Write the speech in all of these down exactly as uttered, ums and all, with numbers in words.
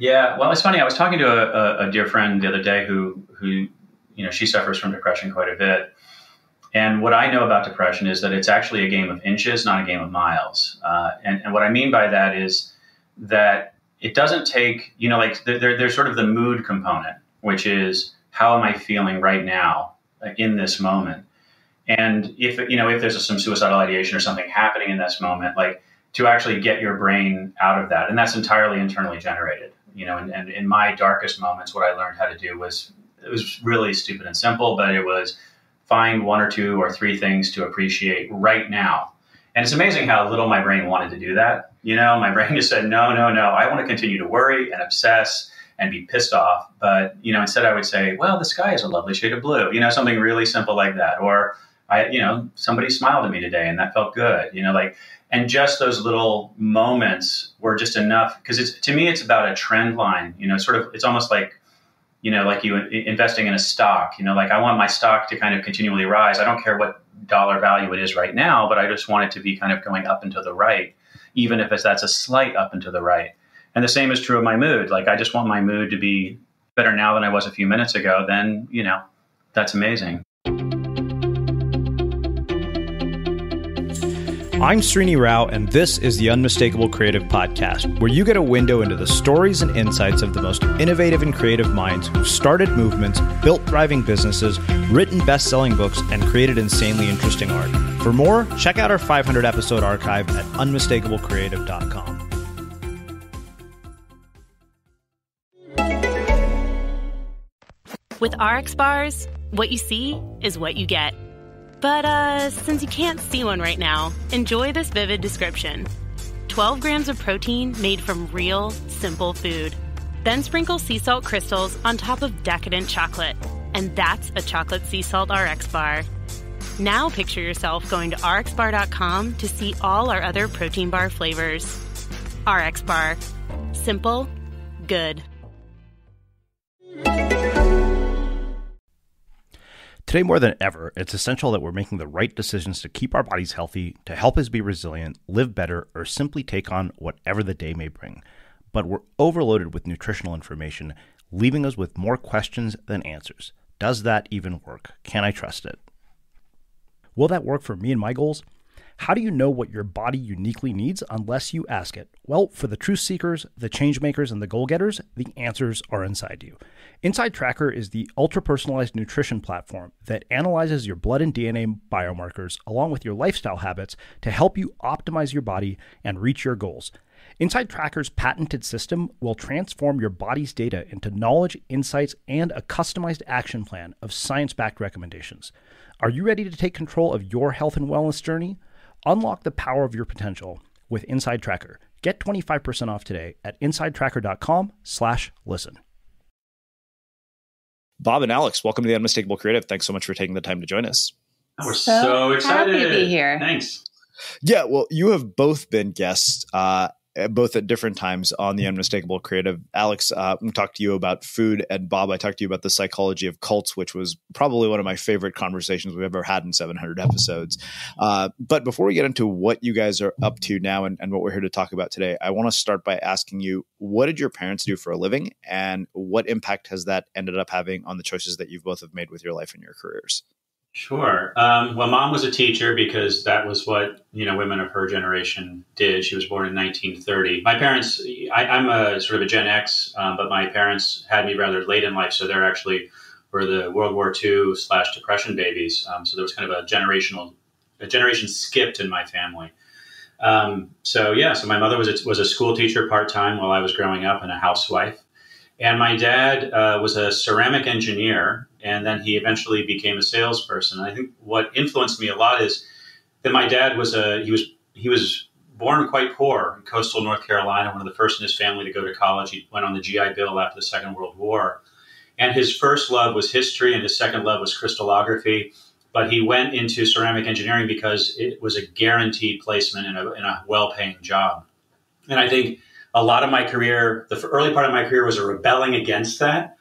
Yeah, well, it's funny. I was talking to a, a, a dear friend the other day who, who, you know, she suffers from depression quite a bit. And what I know about depression is that it's actually a game of inches, not a game of miles. Uh, and, and what I mean by that is that it doesn't take, you know, like there, there, there's sort of the mood component, which is how am I feeling right now in this moment? And if, you know, if there's some suicidal ideation or something happening in this moment, like to actually get your brain out of that. And that's entirely internally generated. You know, and, and in my darkest moments, what I learned how to do was, it was really stupid and simple, but it was find one or two or three things to appreciate right now. And it's amazing how little my brain wanted to do that. You know, my brain just said, no, no, no, I want to continue to worry and obsess and be pissed off. But, you know, instead I would say, well, the sky is a lovely shade of blue, you know, something really simple like that. Or, I, you know, somebody smiled at me today and that felt good, you know, like, and just those little moments were just enough, because it's, to me, it's about a trend line, you know, sort of, it's almost like, you know, like you investing in a stock, you know, like I want my stock to kind of continually rise. I don't care what dollar value it is right now, but I just want it to be kind of going up and to the right, even if it's, that's a slight up and to the right. And the same is true of my mood. Like, I just want my mood to be better now than I was a few minutes ago. Then, you know, that's amazing. I'm Srini Rao, and this is the Unmistakable Creative Podcast, where you get a window into the stories and insights of the most innovative and creative minds who've started movements, built thriving businesses, written best-selling books, and created insanely interesting art. For more, check out our five hundred episode archive at unmistakable creative dot com. With R X Bars, what you see is what you get. But uh, since you can't see one right now, enjoy this vivid description. twelve grams of protein made from real, simple food. Then sprinkle sea salt crystals on top of decadent chocolate. And that's a chocolate sea salt R X bar. Now picture yourself going to r x bar dot com to see all our other protein bar flavors. R X Bar. Simple. Good. Today, more than ever, it's essential that we're making the right decisions to keep our bodies healthy, to help us be resilient, live better, or simply take on whatever the day may bring. But we're overloaded with nutritional information, leaving us with more questions than answers. Does that even work? Can I trust it? Will that work for me and my goals? How do you know what your body uniquely needs unless you ask it? Well, for the truth seekers, the change makers, and the goal getters, the answers are inside you. InsideTracker is the ultra-personalized nutrition platform that analyzes your blood and D N A biomarkers along with your lifestyle habits to help you optimize your body and reach your goals. InsideTracker's patented system will transform your body's data into knowledge, insights, and a customized action plan of science-backed recommendations. Are you ready to take control of your health and wellness journey? Unlock the power of your potential with InsideTracker. Get twenty-five percent off today at inside tracker dot com slash listen. Bob and Alex, welcome to the Unmistakable Creative. Thanks so much for taking the time to join us. We're so, so excited happy to be here. Thanks. Yeah, well, you have both been guests, uh, both at different times on the Unmistakable Creative. Alex, uh, I talked to you about food, and Bob, I talked to you about the psychology of cults, which was probably one of my favorite conversations we've ever had in seven hundred episodes. Uh, but before we get into what you guys are up to now and, and what we're here to talk about today, I want to start by asking you, what did your parents do for a living, and what impact has that ended up having on the choices that you both have made with your life and your careers? Sure. Um, well, Mom was a teacher because that was what, you know, women of her generation did. She was born in nineteen thirty. My parents, I, I'm a sort of a Gen X, um, but my parents had me rather late in life. So they're actually were the World War Two slash Depression babies. Um, so there was kind of a generational, a generation skipped in my family. Um, so yeah, so my mother was a, was a school teacher part-time while I was growing up and a housewife. And my dad uh, was a ceramic engineer, and then he eventually became a salesperson. And I think what influenced me a lot is that my dad was a he was he was born quite poor in coastal North Carolina, one of the first in his family to go to college. He went on the G I Bill after the Second World War, and his first love was history, and his second love was crystallography. But he went into ceramic engineering because it was a guaranteed placement in a in a well-paying job. And I think a lot of my career, the early part of my career, was a rebelling against that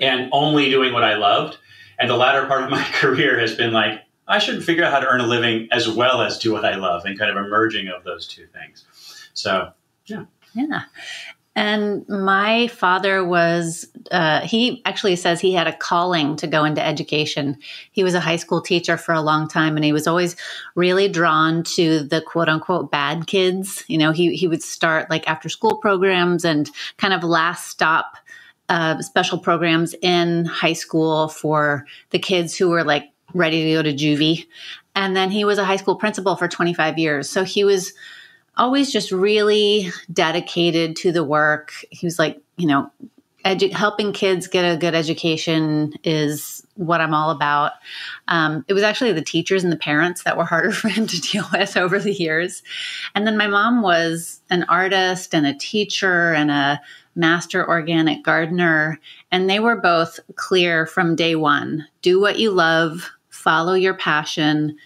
and only doing what I loved. And the latter part of my career has been like, I should figure out how to earn a living as well as do what I love, and kind of a merging of those two things. So, yeah. Yeah. And my father was, uh, he actually says he had a calling to go into education. He was a high school teacher for a long time, and he was always really drawn to the quote unquote bad kids. You know, he, he would start like after school programs and kind of last stop uh, special programs in high school for the kids who were like ready to go to juvie. And then he was a high school principal for twenty-five years. So he was always just really dedicated to the work. He was like, you know, edu- helping kids get a good education is what I'm all about. Um, it was actually the teachers and the parents that were harder for him to deal with over the years. And then my mom was an artist and a teacher and a master organic gardener. And they were both clear from day one: do what you love, follow your passion,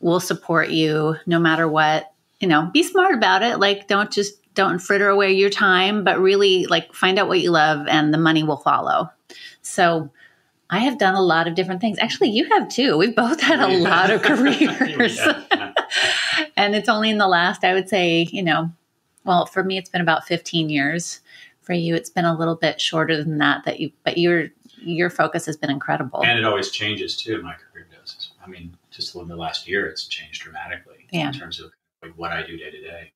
we'll support you no matter what. You know, be smart about it. Like, don't just, don't fritter away your time, but really like find out what you love and the money will follow. So I have done a lot of different things. Actually, you have too. We've both had a lot of careers. And it's only in the last, I would say, you know, well, for me, it's been about fifteen years. For you, it's been a little bit shorter than that, that you, but your, your focus has been incredible. And it always changes too. My career does. I mean, just in the last year, it's changed dramatically yeah. in terms of like what I do day to day.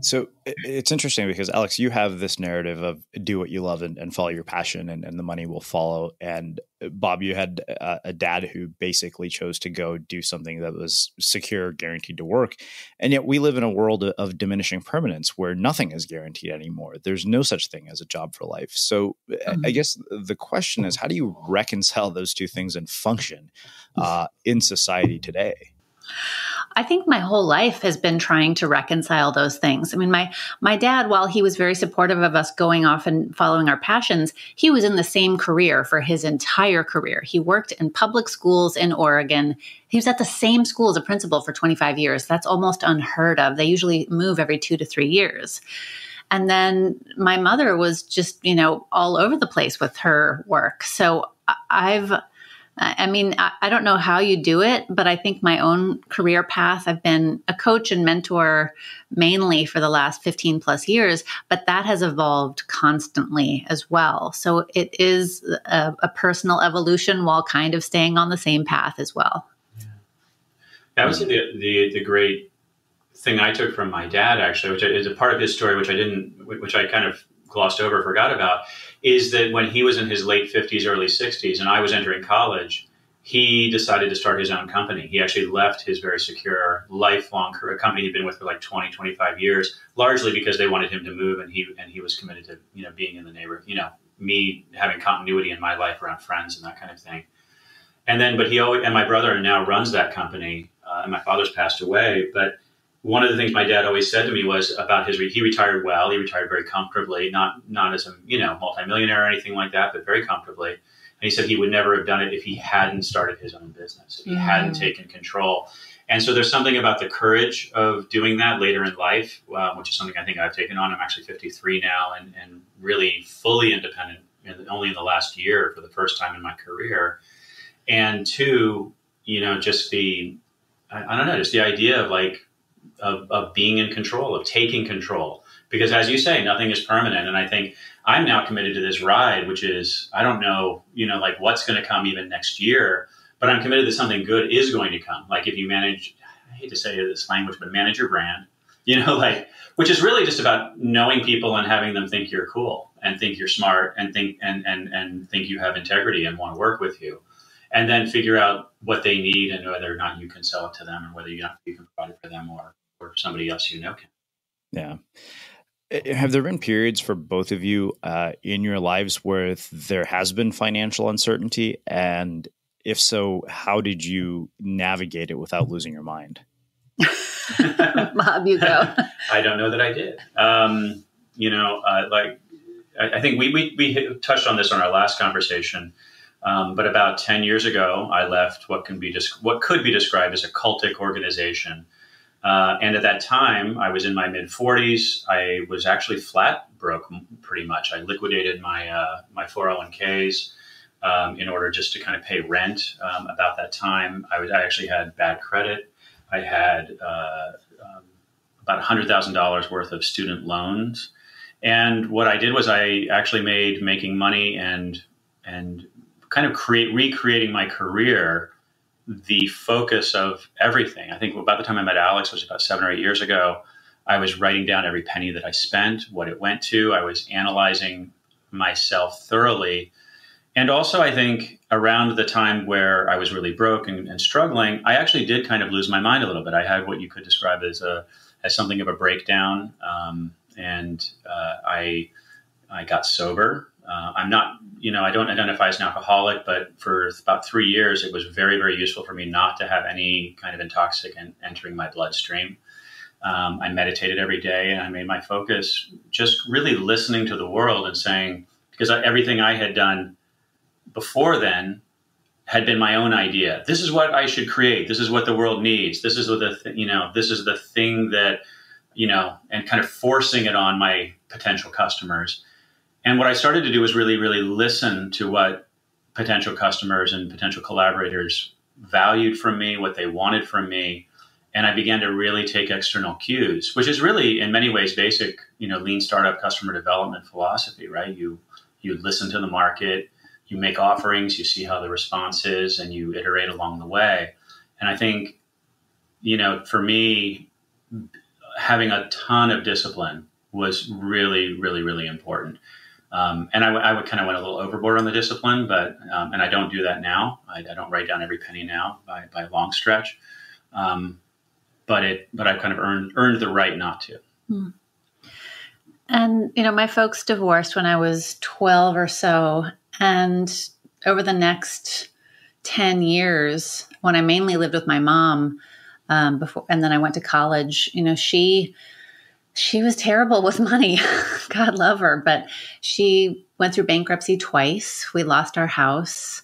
So it's interesting because, Alex, you have this narrative of do what you love and, and follow your passion and, and the money will follow. And Bob, you had a, a dad who basically chose to go do something that was secure, guaranteed to work. And yet we live in a world of diminishing permanence where nothing is guaranteed anymore. There's no such thing as a job for life. So mm-hmm. I guess the question is, how do you reconcile those two things and function uh, in society today? I think my whole life has been trying to reconcile those things. I mean, my my dad, while he was very supportive of us going off and following our passions, he was in the same career for his entire career. He worked in public schools in Oregon. He was at the same school as a principal for twenty-five years. That's almost unheard of. They usually move every two to three years. And then my mother was just, you know, all over the place with her work. So I've... I mean, I don't know how you do it, but I think my own career path, I've been a coach and mentor mainly for the last fifteen plus years, but that has evolved constantly as well. So it is a, a personal evolution while kind of staying on the same path as well. Yeah. That was the, the, the great thing I took from my dad, actually, which is a part of his story, which I didn't, which I kind of glossed over, forgot about, is that when he was in his late fifties, early sixties, and I was entering college, he decided to start his own company. He actually left his very secure, lifelong career, company he'd been with for like twenty, twenty-five years, largely because they wanted him to move, and he and he was committed to, you know, being in the neighborhood, you know, me having continuity in my life around friends and that kind of thing. And then, but he always, and my brother now runs that company, uh, and my father's passed away, but one of the things my dad always said to me was about his, he retired well, he retired very comfortably, not, not as a, you know, multimillionaire or anything like that, but very comfortably. And he said he would never have done it if he hadn't started his own business, if he mm-hmm. hadn't taken control. And so there's something about the courage of doing that later in life, uh, which is something I think I've taken on. I'm actually fifty-three now and, and really fully independent and only in the last year for the first time in my career. And two, you know, just the, I, I don't know, just the idea of like, Of, of being in control, of taking control. Because as you say, nothing is permanent. And I think I'm now committed to this ride, which is, I don't know, you know, like what's going to come even next year, but I'm committed that something good is going to come. Like if you manage, I hate to say this language, but manage your brand, you know, like, which is really just about knowing people and having them think you're cool and think you're smart and think, and, and, and think you have integrity and want to work with you. And then figure out what they need and whether or not you can sell it to them and whether you can provide it for them or, or somebody else you know can. Yeah. Have there been periods for both of you uh, in your lives where there has been financial uncertainty? And if so, how did you navigate it without losing your mind? Bob, you go. I don't know that I did. Um, you know, uh, like, I, I think we, we, we touched on this on our last conversation. Um, but about ten years ago, I left what can be dis- what could be described as a cultic organization. Uh, and at that time, I was in my mid-forties. I was actually flat broke pretty much. I liquidated my uh, my four oh one k's um, in order just to kind of pay rent. Um, about that time, I was I actually had bad credit. I had uh, um, about one hundred thousand dollars worth of student loans. And what I did was I actually made making money and and kind of create recreating my career the focus of everything. I think about the time I met Alex, which was about seven or eight years ago, I was writing down every penny that I spent, what it went to. I was analyzing myself thoroughly. And also, I think around the time where I was really broke and, and struggling, I actually did kind of lose my mind a little bit. I had what you could describe as a as something of a breakdown, um, and uh, I I got sober. Uh, I'm not, you know, I don't identify as an alcoholic, but for about three years, it was very, very useful for me not to have any kind of intoxicant entering my bloodstream. Um, I meditated every day, and I made my focus just really listening to the world and saying, because I, everything I had done before then had been my own idea. This is what I should create. This is what the world needs. This is the, th- you know, this is the thing that, you know, and kind of forcing it on my potential customers. And what I started to do was really, really listen to what potential customers and potential collaborators valued from me, what they wanted from me. And I began to really take external cues, which is really in many ways basic, you know, lean startup customer development philosophy, right? You, you listen to the market, you make offerings, you see how the response is, and you iterate along the way. And I think, you know, for me, having a ton of discipline was really, really, really important. Um, and I, w- I would kind of went a little overboard on the discipline, but, um, and I don't do that now. I, I don't write down every penny now by, by a long stretch. Um, but it, but I've kind of earned, earned the right not to. Hmm. And, you know, my folks divorced when I was twelve or so. And over the next ten years, when I mainly lived with my mom, um, before, and then I went to college, you know, she, She was terrible with money. God love her. But she went through bankruptcy twice. We lost our house.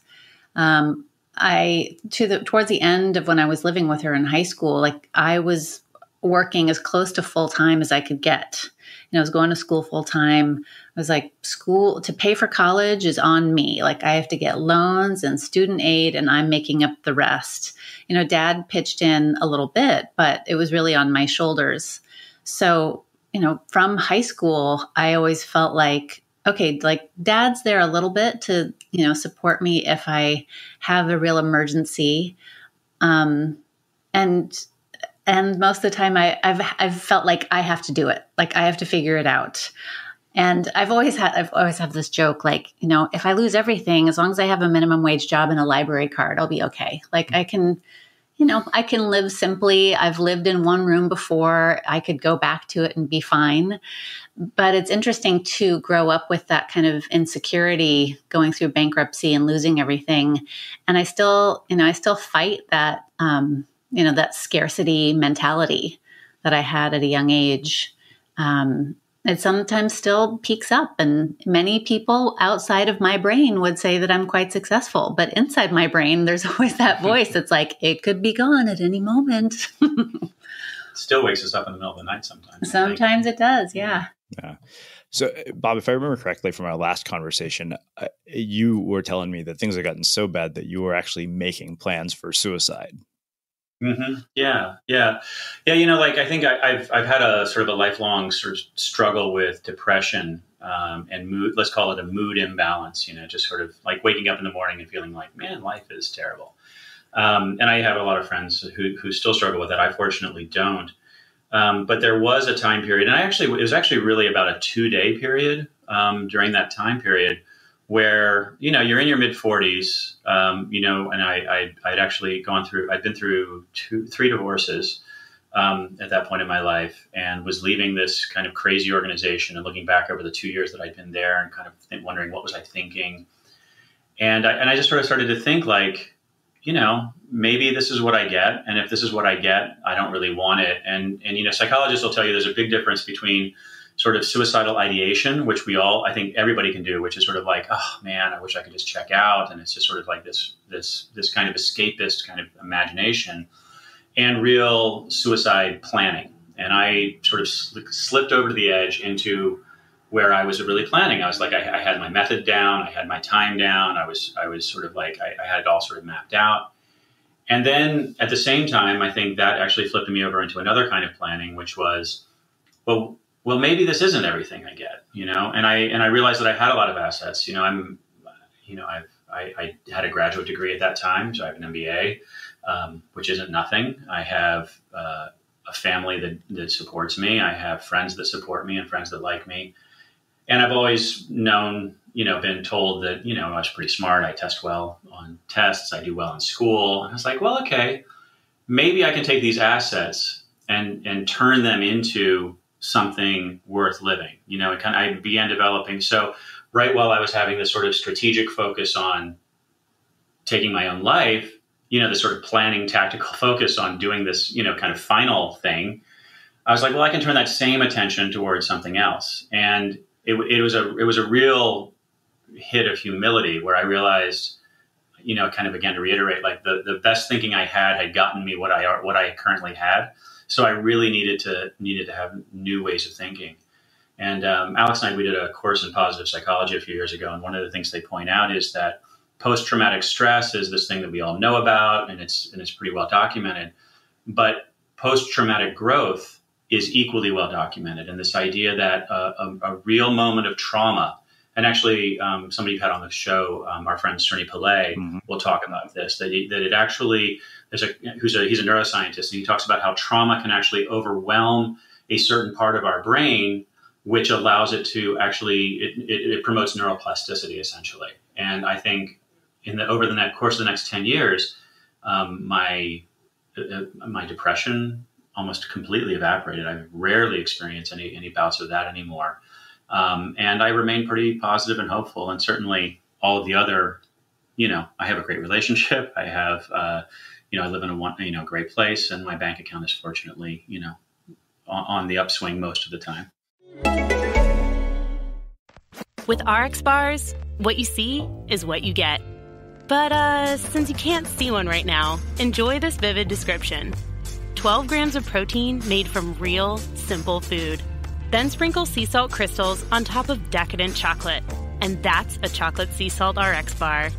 Um, I to the towards the end of when I was living with her in high school, like I was working as close to full time as I could get. You know, I was going to school full time. I was like, school to pay for college is on me. Like I have to get loans and student aid, and I'm making up the rest. You know, Dad pitched in a little bit, but it was really on my shoulders. So, you know, from high school, I always felt like, okay, like Dad's there a little bit to, you know, support me if I have a real emergency. Um, and, and most of the time I, I've, I've felt like I have to do it. Like I have to figure it out. And I've always had, I've always had this joke, like, you know, if I lose everything, as long as I have a minimum wage job and a library card, I'll be okay. Like I can, you know, I can live simply. I've lived in one room before. I could go back to it and be fine. But it's interesting to grow up with that kind of insecurity, going through bankruptcy and losing everything. And I still, you know, I still fight that, um, you know, that scarcity mentality that I had at a young age. Um, it sometimes still peaks up. And many people outside of my brain would say that I'm quite successful. But inside my brain, there's always that voice that's like, it could be gone at any moment. Still wakes us up in the middle of the night sometimes. Sometimes it does, yeah. Yeah. So, Bob, if I remember correctly from our last conversation, uh, you were telling me that things had gotten so bad that you were actually making plans for suicide. Mm-hmm. Yeah. Yeah. Yeah. You know, like I think I, I've, I've had a sort of a lifelong sort of struggle with depression, um, and mood, let's call it a mood imbalance, you know, just sort of like waking up in the morning and feeling like, man, life is terrible. Um, and I have a lot of friends who, who still struggle with that. I fortunately don't. Um, but there was a time period, and I actually, it was actually really about a two day period, um, during that time period where, you know, you're in your mid forties, um, you know, and I, I, I'd actually gone through, I'd been through two, three divorces, um, at that point in my life, and was leaving this kind of crazy organization and looking back over the two years that I'd been there and kind of th- wondering what was I thinking. And I, and I just sort of started to think like, you know, maybe this is what I get. And if this is what I get, I don't really want it. And, and, you know, psychologists will tell you there's a big difference between sort of suicidal ideation, which we all, I think everybody can do, which is sort of like, oh man, I wish I could just check out. And it's just sort of like this, this, this kind of escapist kind of imagination, and real suicide planning. And I sort of sl- slipped over to the edge into where I was really planning. I was like, I, I had my method down. I had my time down. I was, I was sort of like, I, I had it all sort of mapped out. And then at the same time, I think that actually flipped me over into another kind of planning, which was, well, well, maybe this isn't everything I get, you know? And I, and I realized that I had a lot of assets, you know, I'm, you know, I've, I, I had a graduate degree at that time. So I have an M B A, um, which isn't nothing. I have uh, a family that, that supports me. I have friends that support me and friends that like me. And I've always known, you know, been told that, you know, I was pretty smart. I test well on tests. I do well in school. And I was like, well, okay, maybe I can take these assets and, and turn them into something worth living. You know, it kind of, I began developing. So right while I was having this sort of strategic focus on taking my own life, you know, this sort of planning, tactical focus on doing this, you know, kind of final thing, I was like, well, I can turn that same attention towards something else. And it, it was a, it was a real hit of humility where I realized, you know, kind of again to reiterate, like the, the best thinking I had had gotten me what I, what I currently had. So I really needed to, needed to have new ways of thinking. And um, Alex and I, we did a course in positive psychology a few years ago. And one of the things they point out is that post-traumatic stress is this thing that we all know about, and it's, and it's pretty well documented, but post-traumatic growth is equally well documented. And this idea that uh, a, a real moment of trauma, and actually um, somebody you've had on the show, um, our friend Cerny Pillay, mm-hmm. will talk about this, that, he, that it actually, there's a, who's a, he's a neuroscientist, and he talks about how trauma can actually overwhelm a certain part of our brain, which allows it to actually, it, it, it promotes neuroplasticity essentially. And I think in the, over the next, course of the next ten years, um, my, uh, my depression almost completely evaporated. I rarely experience any, any bouts of that anymore. Um, and I remain pretty positive and hopeful. And certainly all of the other, you know, I have a great relationship. I have, uh, you know, I live in a one, you know, great place, and my bank account is fortunately, you know, on, on the upswing most of the time. With R X Bars, what you see is what you get. But uh, since you can't see one right now, enjoy this vivid description. twelve grams of protein made from real, simple food. Then sprinkle sea salt crystals on top of decadent chocolate. And that's a chocolate sea salt R X bar.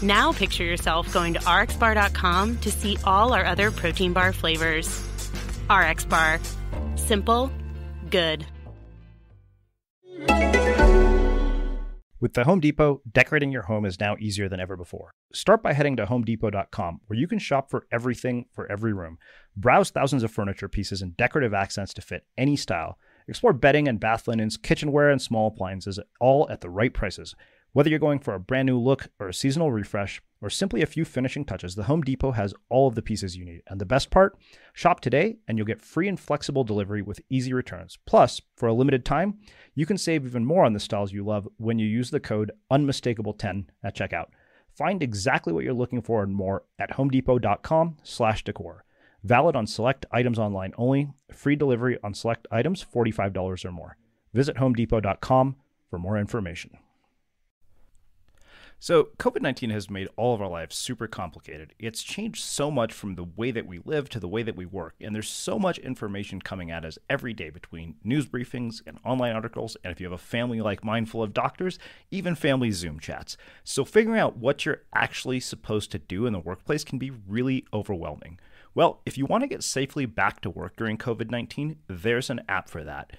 Now picture yourself going to r x bar dot com to see all our other protein bar flavors. R X Bar. Simple. Good. With the Home Depot, decorating your home is now easier than ever before. Start by heading to home depot dot com, where you can shop for everything for every room. Browse thousands of furniture pieces and decorative accents to fit any style. Explore bedding and bath linens, kitchenware, and small appliances, all at the right prices. Whether you're going for a brand new look or a seasonal refresh, or simply a few finishing touches, the Home Depot has all of the pieces you need. And the best part? Shop today and you'll get free and flexible delivery with easy returns. Plus, for a limited time, you can save even more on the styles you love when you use the code unmistakable ten at checkout. Find exactly what you're looking for and more at home depot dot com slash decor. Valid on select items online only. Free delivery on select items, forty-five dollars or more. Visit home depot dot com for more information. So COVID nineteen has made all of our lives super complicated. It's changed so much from the way that we live to the way that we work. And there's so much information coming at us every day between news briefings and online articles. And if you have a family like mine full of doctors, even family Zoom chats. So figuring out what you're actually supposed to do in the workplace can be really overwhelming. Well, if you want to get safely back to work during COVID nineteen, there's an app for that.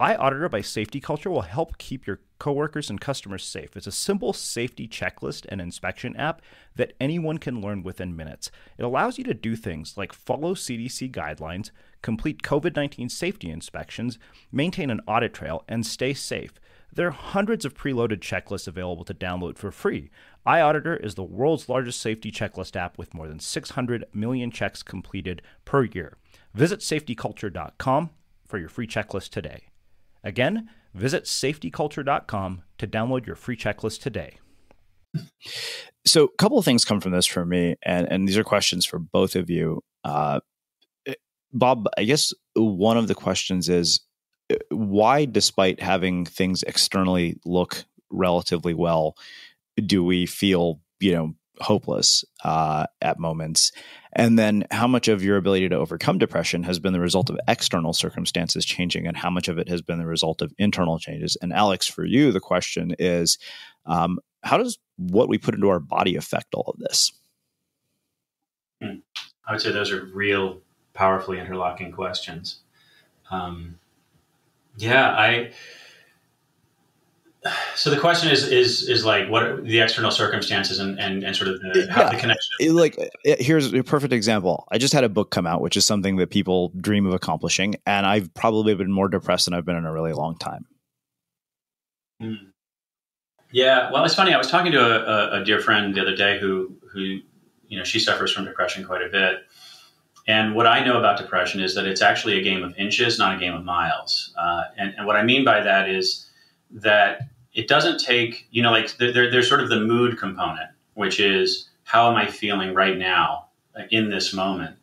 iAuditor by Safety Culture will help keep your coworkers and customers safe. It's a simple safety checklist and inspection app that anyone can learn within minutes. It allows you to do things like follow C D C guidelines, complete COVID nineteen safety inspections, maintain an audit trail, and stay safe. There are hundreds of preloaded checklists available to download for free. iAuditor is the world's largest safety checklist app with more than six hundred million checks completed per year. Visit safety culture dot com for your free checklist today. Again, visit safety culture dot com to download your free checklist today. So a couple of things come from this for me, and, and these are questions for both of you. Uh, Bob, I guess one of the questions is, why, despite having things externally look relatively well, do we feel, you know, hopeless uh, at moments? And then how much of your ability to overcome depression has been the result of external circumstances changing, and how much of it has been the result of internal changes? And Alex, for you, the question is, um, how does what we put into our body affect all of this? Mm. I would say those are real, powerfully interlocking questions. Um, yeah, I. So the question is, is, is like, what are the external circumstances and, and, and sort of the, yeah. how the connection? It, like, it, here's a perfect example. I just had a book come out, which is something that people dream of accomplishing. And I've probably been more depressed than I've been in a really long time. Mm. Yeah. Well, it's funny. I was talking to a, a dear friend the other day who, who, you know, she suffers from depression quite a bit. And what I know about depression is that it's actually a game of inches, not a game of miles. Uh, and, and what I mean by that is that it doesn't take, you know, like there, there's sort of the mood component, which is how am I feeling right now in this moment?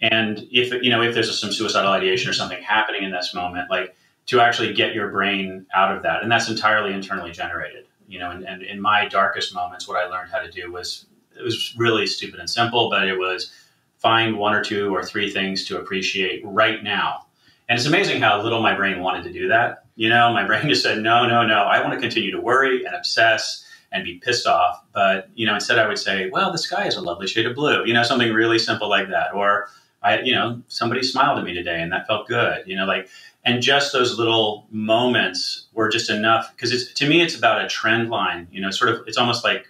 And if, you know, if there's some suicidal ideation or something happening in this moment, like to actually get your brain out of that. And that's entirely internally generated, you know, and, and in my darkest moments, what I learned how to do was, it was really stupid and simple, but it was find one or two or three things to appreciate right now. And it's amazing how little my brain wanted to do that. You know, my brain just said, no, no, no, I want to continue to worry and obsess and be pissed off. But, you know, instead I would say, well, the sky is a lovely shade of blue, you know, something really simple like that. Or, I, you know, somebody smiled at me today and that felt good, you know, like, and just those little moments were just enough. Because it's, to me, it's about a trend line, you know, sort of, it's almost like,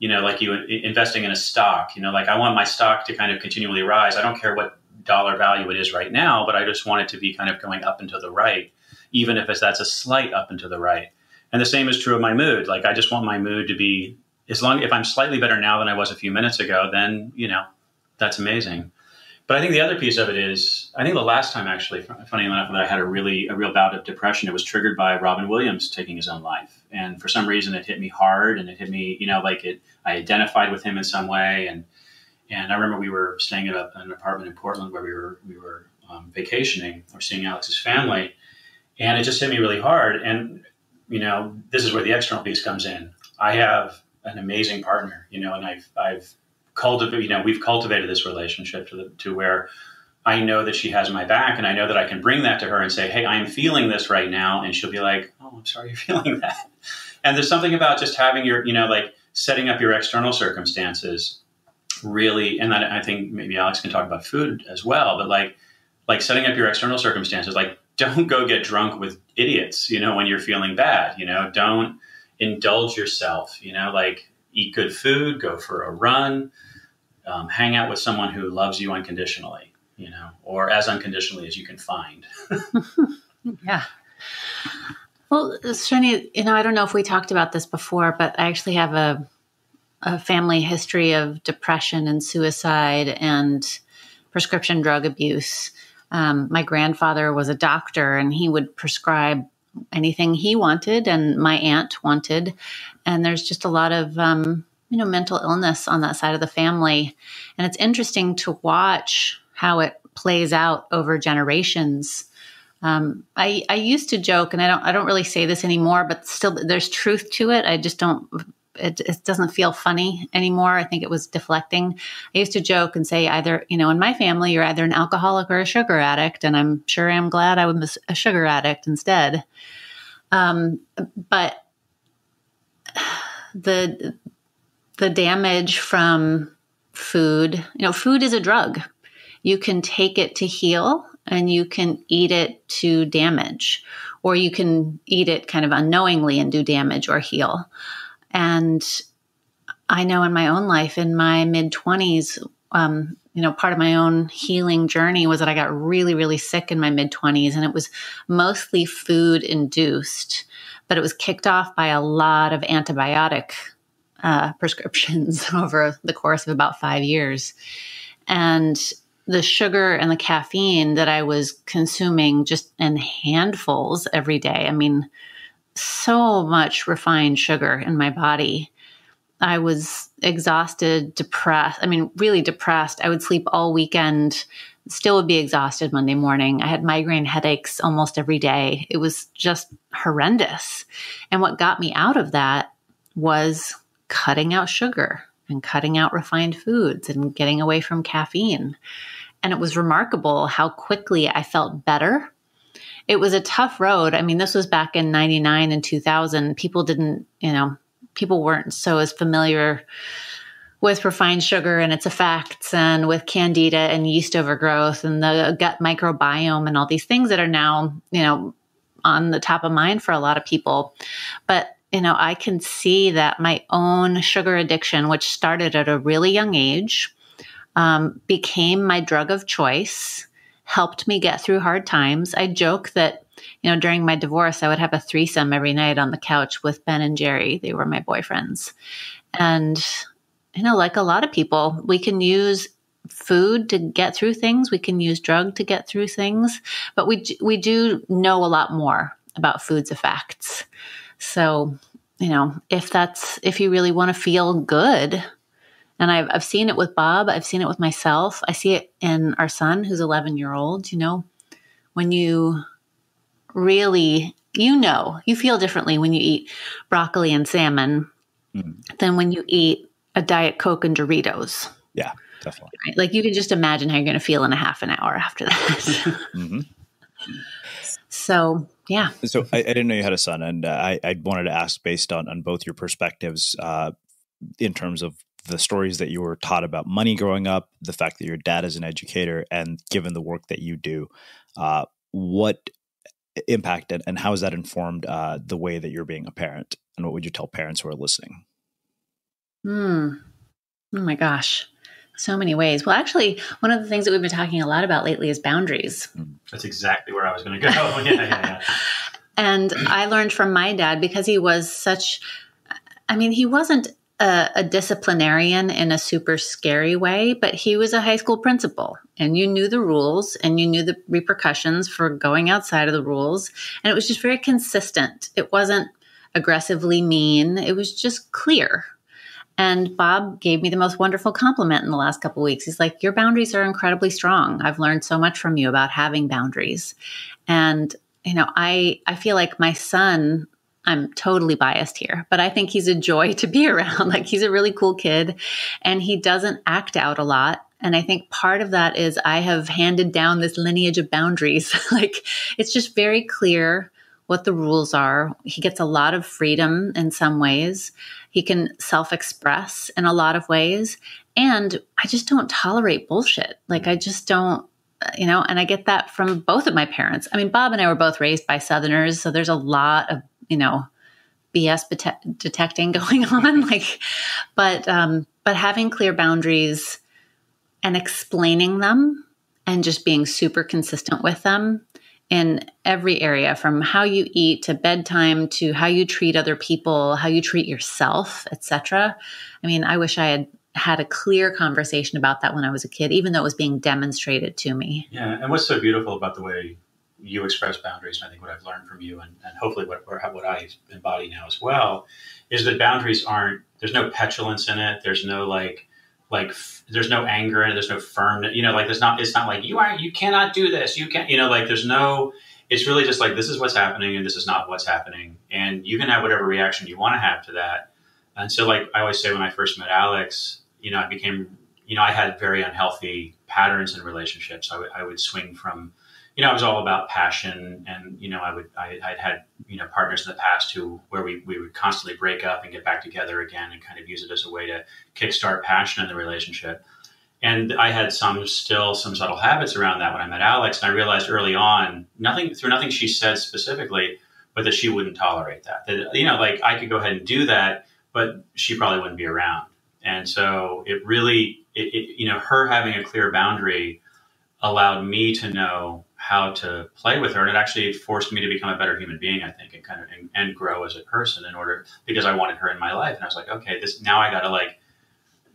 you know, like you investing in a stock, you know, like I want my stock to kind of continually rise. I don't care what dollar value it is right now, but I just want it to be kind of going up and to the right, even if it's, that's a slight up and to the right. And the same is true of my mood. Like, I just want my mood to be, as long, if I'm slightly better now than I was a few minutes ago, then, you know, that's amazing. But I think the other piece of it is, I think the last time actually, funny enough, that I had a really, a real bout of depression, it was triggered by Robin Williams taking his own life. And for some reason it hit me hard and it hit me, you know, like it, I identified with him in some way. And, and I remember we were staying at a, an apartment in Portland where we were, we were um, vacationing or seeing Alex's family. And it just hit me really hard. And, you know, this is where the external piece comes in. I have an amazing partner, you know, and I've, I've cultivated, you know, we've cultivated this relationship to the, to where I know that she has my back and I know that I can bring that to her and say, hey, I'm feeling this right now. And she'll be like, oh, I'm sorry you're feeling that. And there's something about just having your, you know, like setting up your external circumstances really. And I, I think maybe Alex can talk about food as well, but like, like setting up your external circumstances, like, don't go get drunk with idiots, you know, when you're feeling bad, you know, don't indulge yourself, you know, like eat good food, go for a run, um, hang out with someone who loves you unconditionally, you know, or as unconditionally as you can find. Yeah. Well, Cerny, you know, I don't know if we talked about this before, but I actually have a, a family history of depression and suicide and prescription drug abuse. Um, my grandfather was a doctor and he would prescribe anything he wanted and my aunt wanted. And there's just a lot of, um, you know, mental illness on that side of the family. And it's interesting to watch how it plays out over generations. Um, I, I used to joke, and I don't, I don't really say this anymore, but still there's truth to it. I just don't, it, it doesn't feel funny anymore. I think it was deflecting. I used to joke and say either, you know, in my family, you're either an alcoholic or a sugar addict. And I'm sure I'm glad I was a sugar addict instead. Um, but the, the damage from food, you know, food is a drug. You can take it to heal and you can eat it to damage, or you can eat it kind of unknowingly and do damage or heal. And I know in my own life, in my mid-twenties, um, you know, part of my own healing journey was that I got really, really sick in my mid-twenties, and it was mostly food-induced, but it was kicked off by a lot of antibiotic uh, prescriptions over the course of about five years. And the sugar and the caffeine that I was consuming just in handfuls every day, I mean, so much refined sugar in my body. I was exhausted, depressed. I mean, really depressed. I would sleep all weekend, still would be exhausted Monday morning. I had migraine headaches almost every day. It was just horrendous. And what got me out of that was cutting out sugar and cutting out refined foods and getting away from caffeine. And it was remarkable how quickly I felt better. It was a tough road. I mean, this was back in ninety-nine and two thousand. People didn't, you know, people weren't so as familiar with refined sugar and its effects, and with candida and yeast overgrowth and the gut microbiome and all these things that are now, you know, on the top of mind for a lot of people. But, you know, I can see that my own sugar addiction, which started at a really young age, um, became my drug of choice, helped me get through hard times. I joke that, you know, during my divorce, I would have a threesome every night on the couch with Ben and Jerry. They were my boyfriends. And, you know, like a lot of people, we can use food to get through things. We can use drug to get through things, but we, we do know a lot more about food's effects. So, you know, if that's, if you really want to feel good, and I've, I've seen it with Bob, I've seen it with myself. I see it in our son, who's eleven year old, you know, when you really, you know, you feel differently when you eat broccoli and salmon mm. than when you eat a Diet Coke and Doritos. Yeah. Definitely. Right? Like you can just imagine how you're going to feel in a half an hour after that. mm-hmm. So, yeah. So I, I didn't know you had a son, and uh, I, I wanted to ask, based on, on both your perspectives, uh, in terms of the stories that you were taught about money growing up, the fact that your dad is an educator, and given the work that you do, uh, what impact and, and how has that informed uh, the way that you're being a parent? And what would you tell parents who are listening? Mm. Oh my gosh. So many ways. Well, actually, one of the things that we've been talking a lot about lately is boundaries. That's exactly where I was going to go. Yeah, yeah, yeah. And I learned from my dad, because he was such, I mean, he wasn't a, a disciplinarian in a super scary way, but he was a high school principal, and you knew the rules and you knew the repercussions for going outside of the rules. And it was just very consistent. It wasn't aggressively mean. It was just clear. And Bob gave me the most wonderful compliment in the last couple of weeks. He's like, your boundaries are incredibly strong. I've learned so much from you about having boundaries. And, you know, I, I feel like my son, I'm totally biased here, but I think he's a joy to be around. Like he's a really cool kid, and he doesn't act out a lot. And I think part of that is I have handed down this lineage of boundaries. Like it's just very clear what the rules are. He gets a lot of freedom in some ways. He can self-express in a lot of ways. And I just don't tolerate bullshit. Like I just don't, you know, and I get that from both of my parents. I mean, Bob and I were both raised by Southerners, so there's a lot of, you know, B S det- detecting going on. Like, but, um, but having clear boundaries and explaining them and just being super consistent with them in every area, from how you eat to bedtime to how you treat other people, how you treat yourself, et cetera. I mean, I wish I had had a clear conversation about that when I was a kid, even though it was being demonstrated to me. Yeah, and what's so beautiful about the way you express boundaries, and I think what I've learned from you, and, and hopefully what, what I embody now as well, is that boundaries aren't, there's no petulance in it, there's no like, like f- there's no anger and there's no firmness, you know, like there's not, it's not like you are, you cannot do this. You can't, you know, like there's no, it's really just like, this is what's happening and this is not what's happening. And you can have whatever reaction you want to have to that. And so like, I always say when I first met Alex, you know, I became, you know, I had very unhealthy patterns in relationships. I would, I would swing from, you know, I was all about passion, and, you know, I would, I, I'd had, you know, partners in the past who, where we, we would constantly break up and get back together again and kind of use it as a way to kickstart passion in the relationship. And I had some, still some subtle habits around that when I met Alex. And I realized early on, nothing, through nothing she said specifically, but that she wouldn't tolerate that, that, you know, like I could go ahead and do that, but she probably wouldn't be around. And so it really, it, it you know, her having a clear boundary allowed me to know how to play with her. And it actually forced me to become a better human being, I think, and kind of, and, and grow as a person in order, because I wanted her in my life. And I was like, okay, this, now I got to like,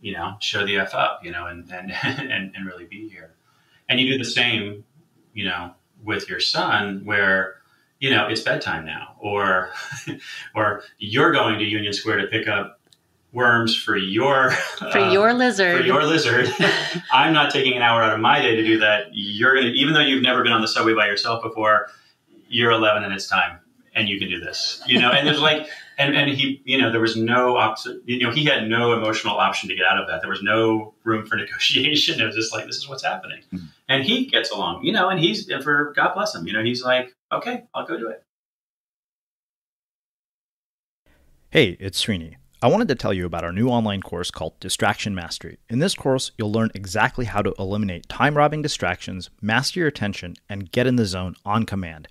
you know, show the F up, you know, and, and, and, and really be here. And you do the same, you know, with your son, where, you know, it's bedtime now, or, or you're going to Union Square to pick up worms for your for um, your lizard for your lizard. I'm not taking an hour out of my day to do that. You're gonna, even though you've never been on the subway by yourself before, you're eleven and it's time, and you can do this, you know. And there's like, and and he, you know, there was no option, you know, he had no emotional option to get out of that. There was no room for negotiation. It was just like, this is what's happening. Mm-hmm. And he gets along, you know, and he's, and for God bless him, you know, he's like, okay, I'll go do it. Hey, it's Srini. I wanted to tell you about our new online course called Distraction Mastery. In this course, you'll learn exactly how to eliminate time-robbing distractions, master your attention, and get in the zone on command.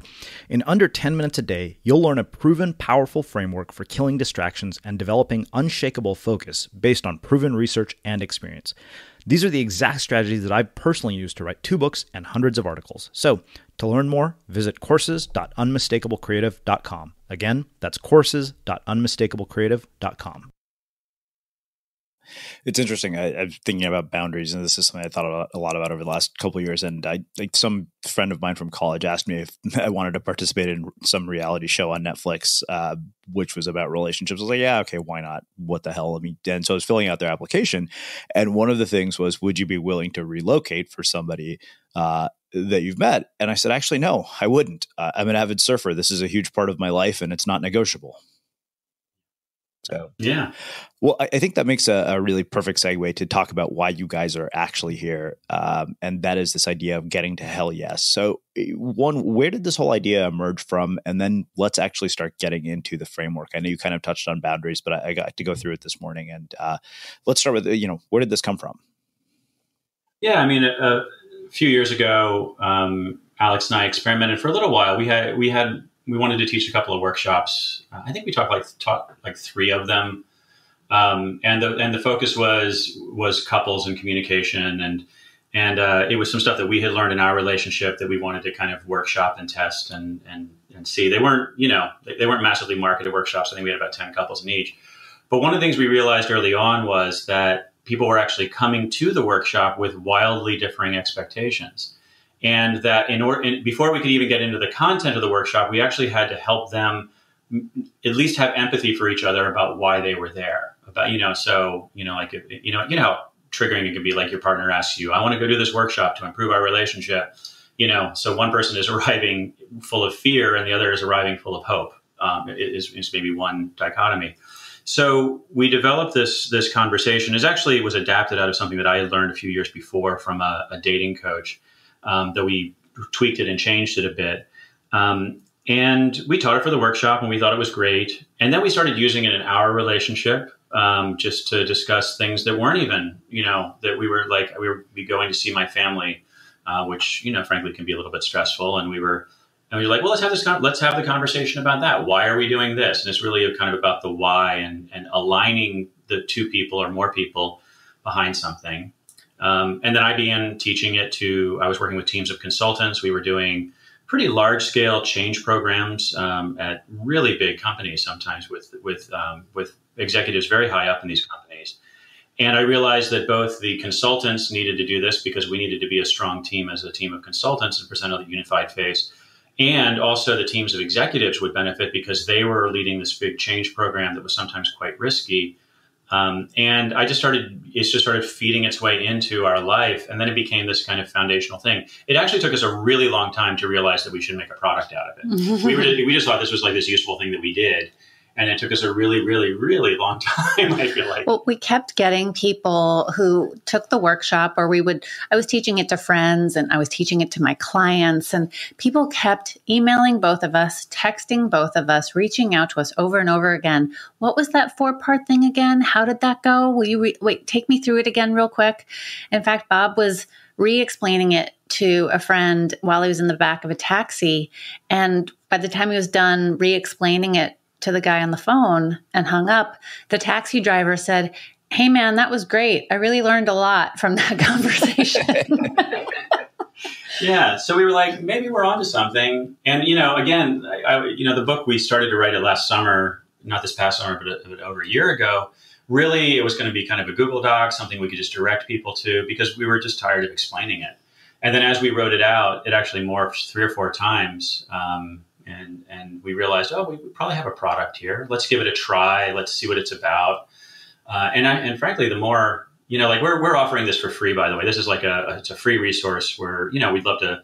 In under ten minutes a day, you'll learn a proven, powerful framework for killing distractions and developing unshakable focus based on proven research and experience. These are the exact strategies that I've personally used to write two books and hundreds of articles. So, to learn more, visit courses dot unmistakable creative dot com. Again, that's courses dot unmistakable creative dot com. It's interesting. I, I'm thinking about boundaries, and this is something I thought a lot about over the last couple of years. And I, like, some friend of mine from college asked me if I wanted to participate in some reality show on Netflix, uh, which was about relationships. I was like, yeah, okay, why not? What the hell? I mean, and so I was filling out their application, and one of the things was, would you be willing to relocate for somebody uh, that you've met? And I said, actually, no, I wouldn't. Uh, I'm an avid surfer. This is a huge part of my life, and it's not negotiable. So, yeah. Well, I, I think that makes a, a really perfect segue to talk about why you guys are actually here. Um, and that is this idea of getting to hell yes. So one, where did this whole idea emerge from? And then let's actually start getting into the framework. I know you kind of touched on boundaries, but I, I got to go through it this morning. And uh, let's start with, you know, where did this come from? Yeah, I mean, a, a few years ago, um, Alex and I experimented for a little while. We had, we had, we wanted to teach a couple of workshops. Uh, I think we talked like taught like three of them, um, and the and the focus was was couples and communication, and and uh, it was some stuff that we had learned in our relationship that we wanted to kind of workshop and test and and and see. They weren't you know they, they weren't massively marketed workshops. I think we had about ten couples in each. But one of the things we realized early on was that people were actually coming to the workshop with wildly differing expectations. And that in order, in, before we could even get into the content of the workshop, we actually had to help them m- at least have empathy for each other about why they were there. About you know, so you know, like if, you know, you know, how triggering it can be. Like your partner asks you, "I want to go do this workshop to improve our relationship." You know, so one person is arriving full of fear, and the other is arriving full of hope. Um, is is maybe one dichotomy. So we developed this this conversation. It actually was adapted out of something that I had learned a few years before from a, a dating coach. Um, though we tweaked it and changed it a bit. Um, and we taught it for the workshop, and we thought it was great. And then we started using it in our relationship um, just to discuss things that weren't even, you know, that we were like, we were going to see my family, uh, which, you know, frankly can be a little bit stressful. And we were, and we were like, well, let's have this, con- let's have the conversation about that. Why are we doing this? And it's really kind of about the why and, and aligning the two people or more people behind something. Um, and then I began teaching it to, I was working with teams of consultants. We were doing pretty large scale change programs um, at really big companies, sometimes with, with, um, with executives very high up in these companies. And I realized that both the consultants needed to do this because we needed to be a strong team as a team of consultants and present a unified face. And also the teams of executives would benefit because they were leading this big change program that was sometimes quite risky. Um, and I just started, it's just started feeding its way into our life. And then it became this kind of foundational thing. It actually took us a really long time to realize that we should make a product out of it. we, were, we just thought this was like this useful thing that we did. And it took us a really, really, really long time, I feel like. Well, we kept getting people who took the workshop, or we would, I was teaching it to friends and I was teaching it to my clients, and people kept emailing both of us, texting both of us, reaching out to us over and over again. What was that four-part thing again? How did that go? Will you re- wait, take me through it again real quick. In fact, Bob was re-explaining it to a friend while he was in the back of a taxi. And by the time he was done re-explaining it to the guy on the phone and hung up, the taxi driver said, "Hey man, that was great. I really learned a lot from that conversation." Yeah. So we were like, maybe we're onto something. And, you know, again, I, I, you know, the book, we started to write it last summer, not this past summer, but, a, but over a year ago, really, it was going to be kind of a Google Doc, something we could just direct people to because we were just tired of explaining it. And then as we wrote it out, it actually morphed three or four times, um, And and we realized, oh, we probably have a product here. Let's give it a try. Let's see what it's about. Uh, and I, and frankly, the more, you know, like we're we're offering this for free, by the way. This is like a, it's a free resource where, you know, we'd love to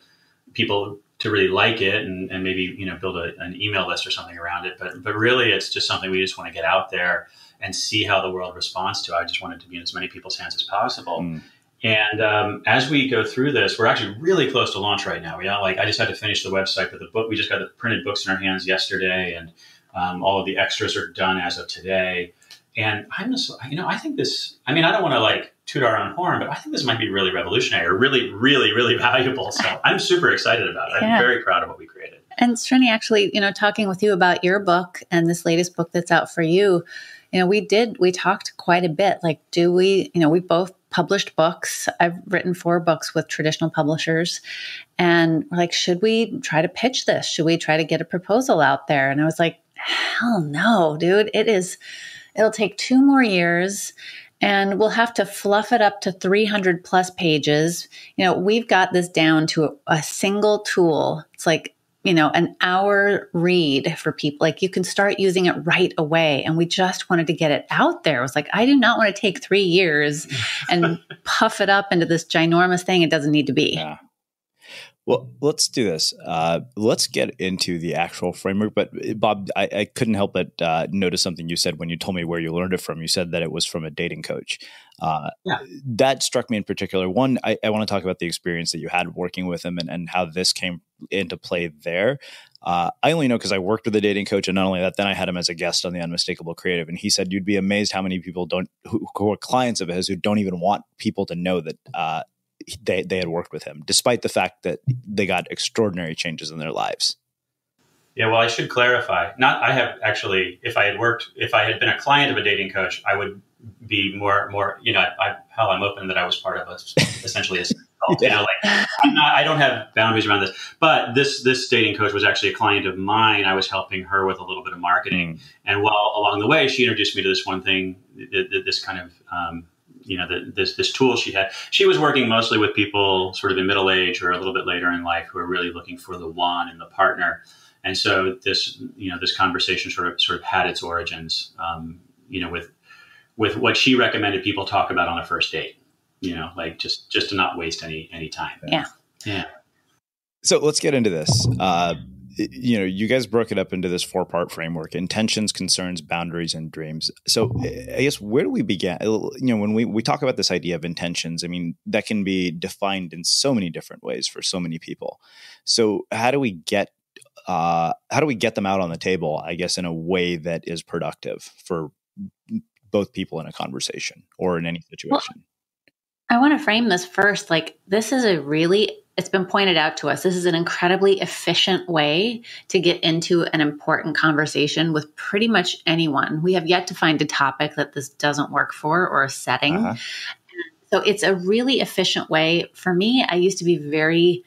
people to really like it and, and maybe, you know, build a, an email list or something around it. But but really, it's just something we just want to get out there and see how the world responds to. I just want it to be in as many people's hands as possible. Mm. And um, as we go through this, we're actually really close to launch right now. You know, like I just had to finish the website for the book. We just got the printed books in our hands yesterday, and um, all of the extras are done as of today. And I'm just, you know, I think this, I mean, I don't want to like toot our own horn, but I think this might be really revolutionary or really, really, really valuable. So I'm super excited about it. Yeah. I'm very proud of what we created. And Srini, actually, you know, talking with you about your book and this latest book that's out for you, you know, we did, we talked quite a bit, like, do we, you know, we both published books. I've written four books with traditional publishers, and we're like, should we try to pitch this? Should we try to get a proposal out there? And I was like, hell no, dude, it is, it'll take two more years and we'll have to fluff it up to three hundred plus pages. You know, we've got this down to a, a single tool. It's like, you know, an hour read for people. Like, you can start using it right away. And we just wanted to get it out there. It was like, I do not want to take three years and puff it up into this ginormous thing. It doesn't need to be. Yeah. Well, let's do this. Uh, let's get into the actual framework. But Bob, I, I couldn't help but uh, notice something you said when you told me where you learned it from. You said that it was from a dating coach. Uh, yeah. That struck me in particular. One, I, I want to talk about the experience that you had working with him and, and how this came into play there. Uh, I only know because I worked with a dating coach, and not only that, then I had him as a guest on the Unmistakable Creative, and he said, you'd be amazed how many people don't, who, who are clients of his, who don't even want people to know that uh, they, they had worked with him, despite the fact that they got extraordinary changes in their lives. Yeah, well, I should clarify. Not, I have actually, if I had worked, if I had been a client of a dating coach, I would be more, more, you know, I, I, hell, I'm open that I was part of a, essentially a cult, you know, like, I'm not, I don't have boundaries around this, but this, this dating coach was actually a client of mine. I was helping her with a little bit of marketing. Mm. And while along the way, she introduced me to this one thing, this kind of, um, you know, the, this, this tool she had. She was working mostly with people sort of in middle age or a little bit later in life who are really looking for the one and the partner. And so this, you know, this conversation sort of, sort of had its origins, um, you know, with, with what she recommended people talk about on a first date, you know, like just, just to not waste any, any time. Yeah. Yeah. So let's get into this. Uh, you know, you guys broke it up into this four part framework: intentions, concerns, boundaries, and dreams. So I guess, where do we begin? You know, when we, we talk about this idea of intentions, I mean, that can be defined in so many different ways for so many people. So how do we get, uh, how do we get them out on the table, I guess, in a way that is productive for both people in a conversation or in any situation? Well, I want to frame this first. Like, this is a really, it's been pointed out to us, this is an incredibly efficient way to get into an important conversation with pretty much anyone. We have yet to find a topic that this doesn't work for, or a setting. Uh-huh. So it's a really efficient way. For me, I used to be very,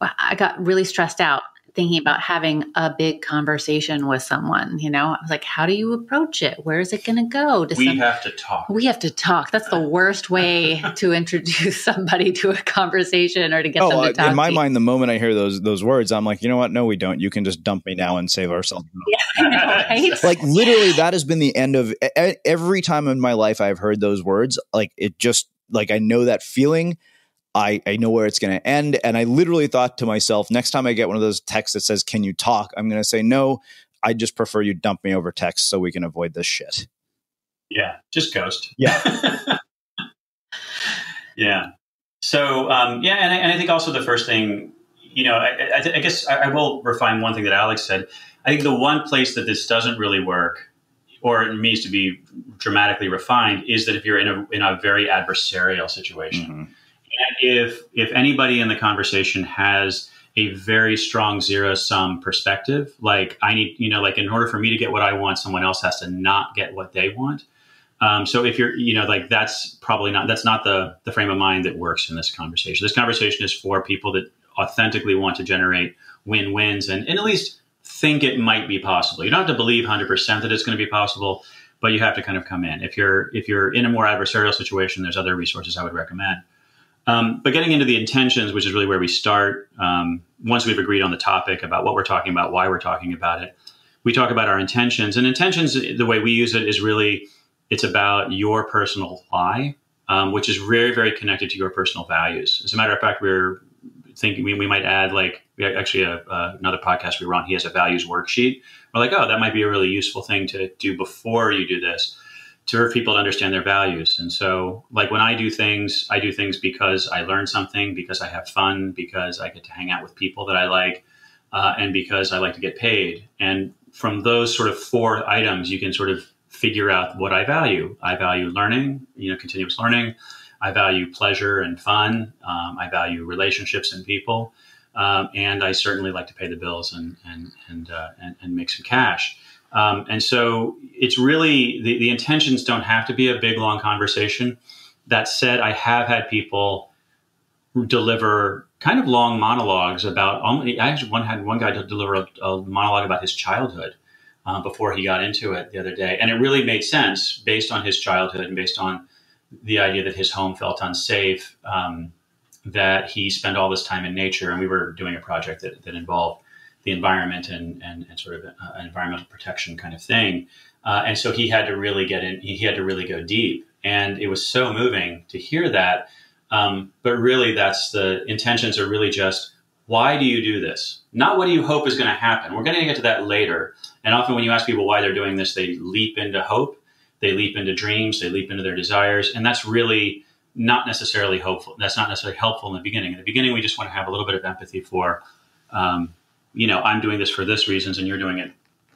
I got really stressed out thinking about having a big conversation with someone. You know, I was like, how do you approach it? Where is it going to go? Does we some, have to talk. We have to talk. That's the worst way to introduce somebody to a conversation, or to get oh, them to talk. In my to mind, you. The moment I hear those those words, I'm like, you know what? No, we don't. You can just dump me now and save ourselves. Yeah, I know, right? Like, literally, that has been the end of every time in my life I've heard those words. Like, it just, like, I know that feeling. I, I know where it's going to end. And I literally thought to myself, next time I get one of those texts that says, can you talk? I'm going to say, no, I just prefer you dump me over text so we can avoid this shit. Yeah. Just ghost. Yeah. Yeah. So, um, yeah. And I, and I think also the first thing, you know, I, I, th- I guess I, I will refine one thing that Alex said. I think the one place that this doesn't really work, or it needs to be dramatically refined, is that if you're in a, in a very adversarial situation. Mm-hmm. And if if anybody in the conversation has a very strong zero sum perspective, like, I need, you know, like, in order for me to get what I want, someone else has to not get what they want. Um, so if you're, you know, like, that's probably not, that's not the the frame of mind that works in this conversation. This conversation is for people that authentically want to generate win-wins and, and at least think it might be possible. You don't have to believe one hundred percent that it's going to be possible, but you have to kind of come in. If you're if you're in a more adversarial situation, there's other resources I would recommend. Um, but getting into the intentions, which is really where we start, um, once we've agreed on the topic about what we're talking about, why we're talking about it, we talk about our intentions. And intentions, the way we use it, is really, it's about your personal why, um, which is very, very connected to your personal values. As a matter of fact, we're thinking we, we might add, like, we actually have uh, another podcast we were on, he has a values worksheet. We're like, oh, that might be a really useful thing to do before you do this, to people to understand their values. And so, like, when I do things, I do things because I learn something, because I have fun, because I get to hang out with people that I like, uh, and because I like to get paid. And from those sort of four items, you can sort of figure out what I value. I value learning, you know, continuous learning. I value pleasure and fun. Um, I value relationships and people. Um, and I certainly like to pay the bills and, and, and, uh, and, and make some cash. Um, and so it's really, the, the intentions don't have to be a big, long conversation. That said, I have had people deliver kind of long monologues about, only, I actually one, had one guy deliver a, a monologue about his childhood uh, before he got into it the other day. And it really made sense based on his childhood and based on the idea that his home felt unsafe, um, that he spent all this time in nature. And we were doing a project that, that involved the environment and, and, and sort of an environmental protection kind of thing. Uh, and so he had to really get in, he had to really go deep. And it was so moving to hear that. Um, but really that's the intentions are really just, why do you do this? Not what do you hope is going to happen? We're going to get to that later. And often when you ask people why they're doing this, they leap into hope. They leap into dreams, they leap into their desires. And that's really not necessarily hopeful. That's not necessarily helpful in the beginning. In the beginning, we just want to have a little bit of empathy for, um, you know, I'm doing this for this reasons and you're doing it.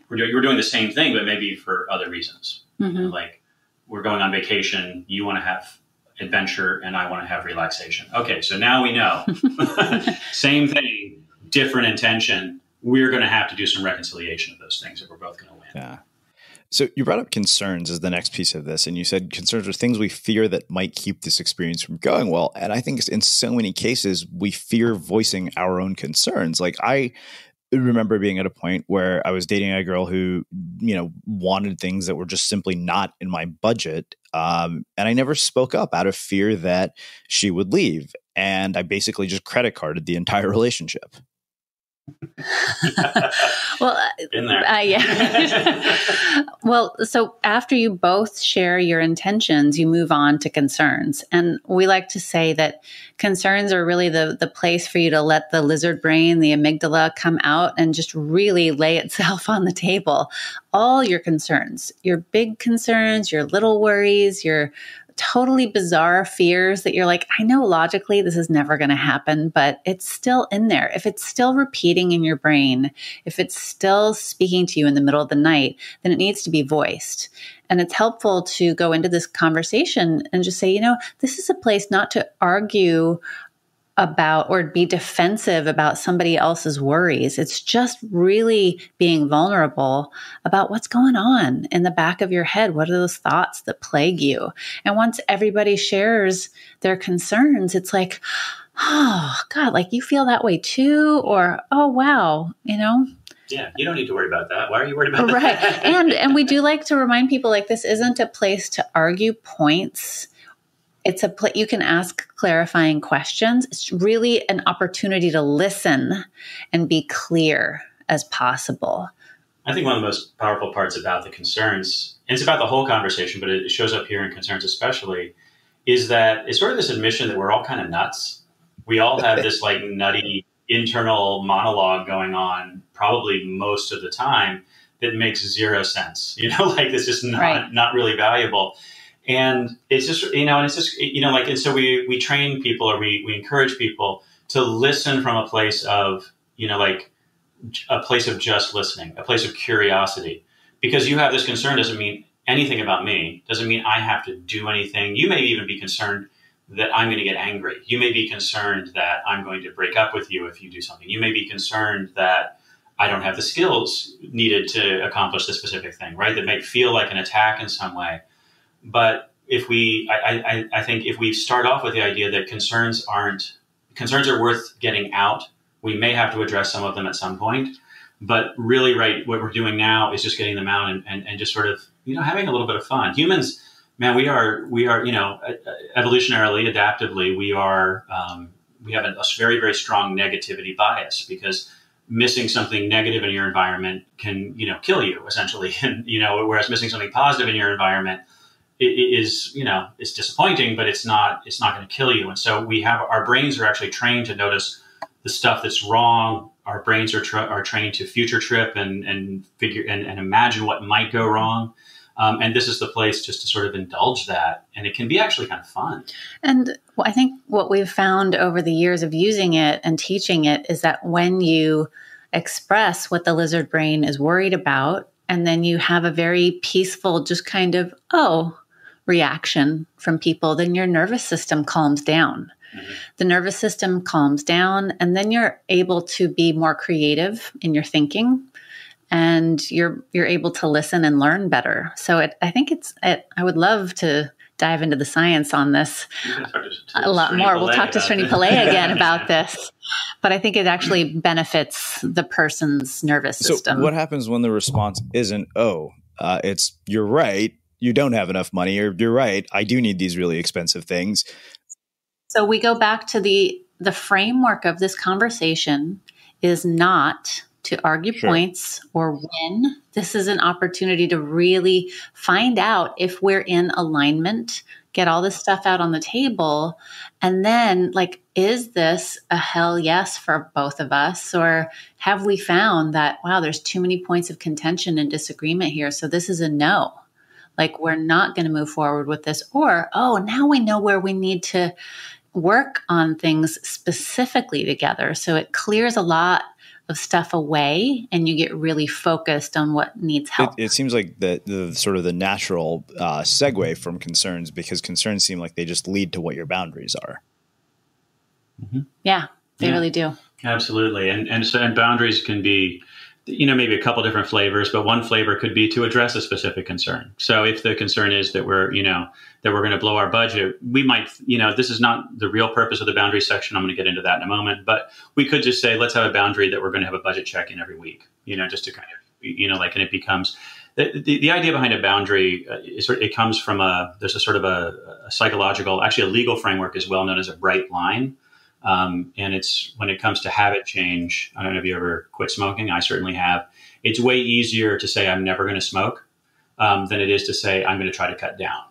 We're doing, you're doing the same thing, but maybe for other reasons. Mm-hmm. You know, like we're going on vacation. You want to have adventure and I want to have relaxation. Okay. So now we know same thing, different intention. We're going to have to do some reconciliation of those things if we're both going to win. Yeah. So you brought up concerns as the next piece of this, and you said concerns are things we fear that might keep this experience from going well. And I think in so many cases, we fear voicing our own concerns. Like I remember being at a point where I was dating a girl who, you know, wanted things that were just simply not in my budget. Um, and I never spoke up out of fear that she would leave. And I basically just credit carded the entire relationship. Well, uh, yeah. Well, so after you both share your intentions, you move on to concerns. And we like to say that concerns are really the, the place for you to let the lizard brain, the amygdala, come out and just really lay itself on the table. All your concerns, your big concerns, your little worries, your totally bizarre fears that you're like, I know logically this is never going to happen, but it's still in there. If it's still repeating in your brain, if it's still speaking to you in the middle of the night, then it needs to be voiced. And it's helpful to go into this conversation and just say, you know, this is a place not to argue about or be defensive about somebody else's worries. It's just really being vulnerable about what's going on in the back of your head. What are those thoughts that plague you? And once everybody shares their concerns, it's like, oh God, like you feel that way too, or, oh wow, you know? Yeah, you don't need to worry about that. Why are you worried about that? Right. And, and we do like to remind people, like, this isn't a place to argue points. It's a place you can ask clarifying questions. It's really an opportunity to listen and be clear as possible. I think one of the most powerful parts about the concerns, and it's about the whole conversation, but it shows up here in concerns especially, is that it's sort of this admission that we're all kind of nuts. We all have this like nutty internal monologue going on probably most of the time that makes zero sense. You know, like this is not, right. not really valuable. And it's just, you know, and it's just, you know, like, and so we, we train people or we, we encourage people to listen from a place of, you know, like a place of just listening, a place of curiosity, because you have this concern doesn't mean anything about me. Doesn't mean I have to do anything. You may even be concerned that I'm going to get angry. You may be concerned that I'm going to break up with you if you do something. You may be concerned that I don't have the skills needed to accomplish this specific thing, right? That may feel like an attack in some way. But if we, I, I, I think if we start off with the idea that concerns aren't, concerns are worth getting out, we may have to address some of them at some point, but really, right, what we're doing now is just getting them out and, and, and just sort of, you know, having a little bit of fun. Humans, man, we are, we are, you know, evolutionarily, adaptively, we are, um, we have a very, very strong negativity bias because missing something negative in your environment can, you know, kill you essentially. And, you know, whereas missing something positive in your environment it is, you know, it's disappointing, but it's not, it's not going to kill you. And so we have, our brains are actually trained to notice the stuff that's wrong. Our brains are, tra are trained to future trip and, and figure and, and imagine what might go wrong. Um, and this is the place just to sort of indulge that. And it can be actually kind of fun. And I think what we've found over the years of using it and teaching it is that when you express what the lizard brain is worried about, And then you have a very peaceful, just kind of, oh, reaction from people, then your nervous system calms down. Mm-hmm. The nervous system calms down, and then you're able to be more creative in your thinking, and you're you're able to listen and learn better. So it, I think it's, it, I would love to dive into the science on this a lot more. We'll talk to Srini Pillay again about this, but I think it actually benefits the person's nervous system. So what happens when the response isn't, oh, uh, it's, you're right, you don't have enough money, or you're right, I do need these really expensive things? So we go back to the, the framework of this conversation is not to argue sure. points or win. This is an opportunity to really find out if we're in alignment, get all this stuff out on the table. And then, like, is this a hell yes for both of us? Or have we found that, wow, there's too many points of contention and disagreement here, so this is a no. Like, we're not going to move forward with this. Or, oh, now we know where we need to work on things specifically together. So it clears a lot of stuff away, and you get really focused on what needs help. It, it seems like the, the sort of the natural uh, segue from concerns, because concerns seem like they just lead to what your boundaries are. Mm-hmm. Yeah, they yeah. really do. Absolutely. And, and so, and boundaries can be, you know, maybe a couple different flavors, but one flavor could be to address a specific concern. So if the concern is that we're, you know, that we're going to blow our budget, we might, you know, this is not the real purpose of the boundary section. I'm going to get into that in a moment, but we could just say, let's have a boundary that we're going to have a budget check-in every week, you know, just to kind of, you know, like, and it becomes the, the, the idea behind a boundary uh, is it comes from a, there's a sort of a, a psychological, actually a legal framework as well known as a bright line. Um, and it's when it comes to habit change, I don't know if you ever quit smoking. I certainly have. It's way easier to say I'm never going to smoke um, than it is to say I'm going to try to cut down,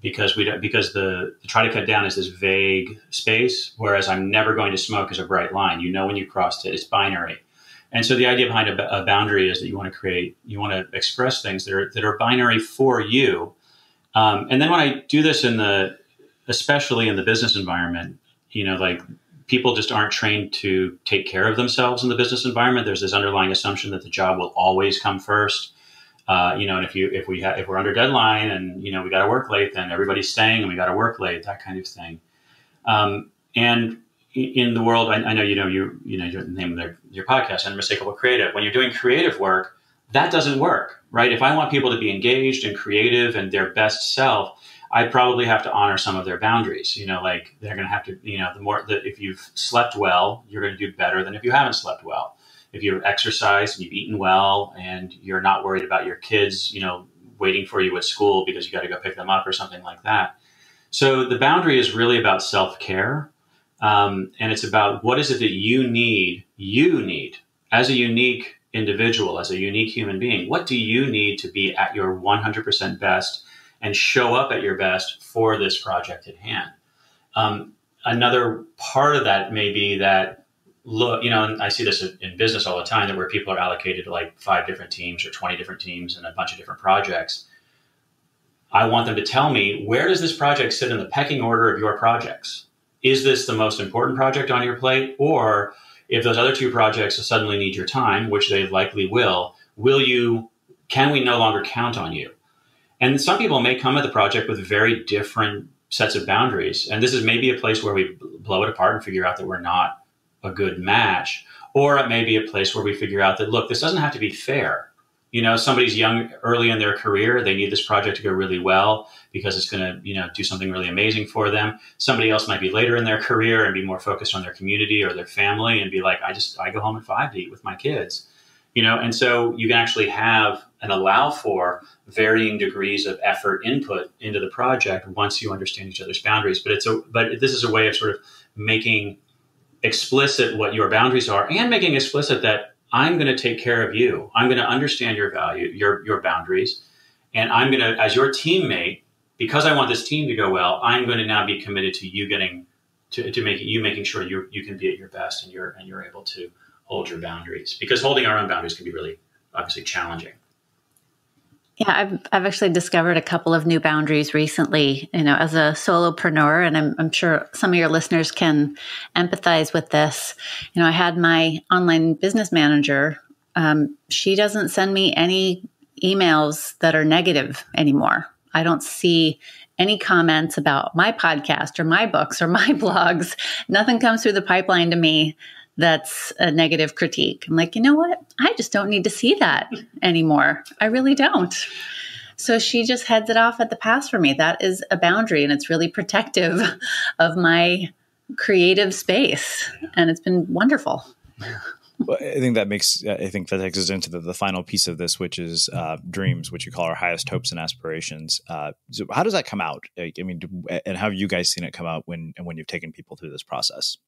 because we don't, because the, the try to cut down is this vague space, whereas I'm never going to smoke is a bright line. You know, when you cross it, it's binary. And so the idea behind a, a boundary is that you want to create, you want to express things that are, that are binary for you. Um, and then when I do this in the, especially in the business environment, you know, like, people just aren't trained to take care of themselves in the business environment. There's this underlying assumption that the job will always come first. Uh, you know, and if you, if we have, if we're under deadline and, you know, we got to work late, then everybody's staying and we got to work late, that kind of thing. Um, and in the world, I, I know, you know, you, you know, your name of their, your podcast, Unmistakable Creative, when you're doing creative work, that doesn't work, right? If I want people to be engaged and creative and their best self, I probably have to honor some of their boundaries. You know, like, they're going to have to, you know, the more that if you've slept well, you're going to do better than if you haven't slept well. If you've exercised and you've eaten well and you're not worried about your kids, you know, waiting for you at school because you got to go pick them up or something like that. So the boundary is really about self-care. Um, and it's about what is it that you need, you need as a unique individual, as a unique human being. What do you need to be at your one hundred percent best and show up at your best for this project at hand? Um, another part of that may be that, look, you know, and I see this in business all the time, that where people are allocated to like five different teams or twenty different teams and a bunch of different projects. I want them to tell me, where does this project sit in the pecking order of your projects? Is this the most important project on your plate? Or if those other two projects suddenly need your time, which they likely will, will you, can we no longer count on you? And some people may come at the project with very different sets of boundaries. And this is maybe a place where we blow it apart and figure out that we're not a good match. Or it may be a place where we figure out that, look, this doesn't have to be fair. You know, somebody's young, early in their career, they need this project to go really well because it's going to, you know, do something really amazing for them. Somebody else might be later in their career and be more focused on their community or their family and be like, I just, I go home at five to eat with my kids. You know, and so you can actually have and allow for varying degrees of effort input into the project once you understand each other's boundaries. But it's a, but this is a way of sort of making explicit what your boundaries are and making explicit that I'm going to take care of you. I'm going to understand your value, your, your boundaries. And I'm going to, as your teammate, because I want this team to go well, I'm going to now be committed to you getting to, to making you making sure you you can be at your best and you're, and you're able to hold your boundaries, because holding our own boundaries can be really obviously challenging. Yeah, I've I've actually discovered a couple of new boundaries recently, you know, as a solopreneur, and I'm I'm sure some of your listeners can empathize with this. You know, I had my online business manager, um, she doesn't send me any emails that are negative anymore. I don't see any comments about my podcast or my books or my blogs. Nothing comes through the pipeline to me that's a negative critique. I'm like, you know what? I just don't need to see that anymore. I really don't. So she just heads it off at the pass for me. That is a boundary, and it's really protective of my creative space. And it's been wonderful. Well, I think that makes, I think that takes us into the, the final piece of this, which is uh, dreams, which you call our highest hopes and aspirations. Uh, so how does that come out? I mean, do, and how have you guys seen it come out when, and when you've taken people through this process?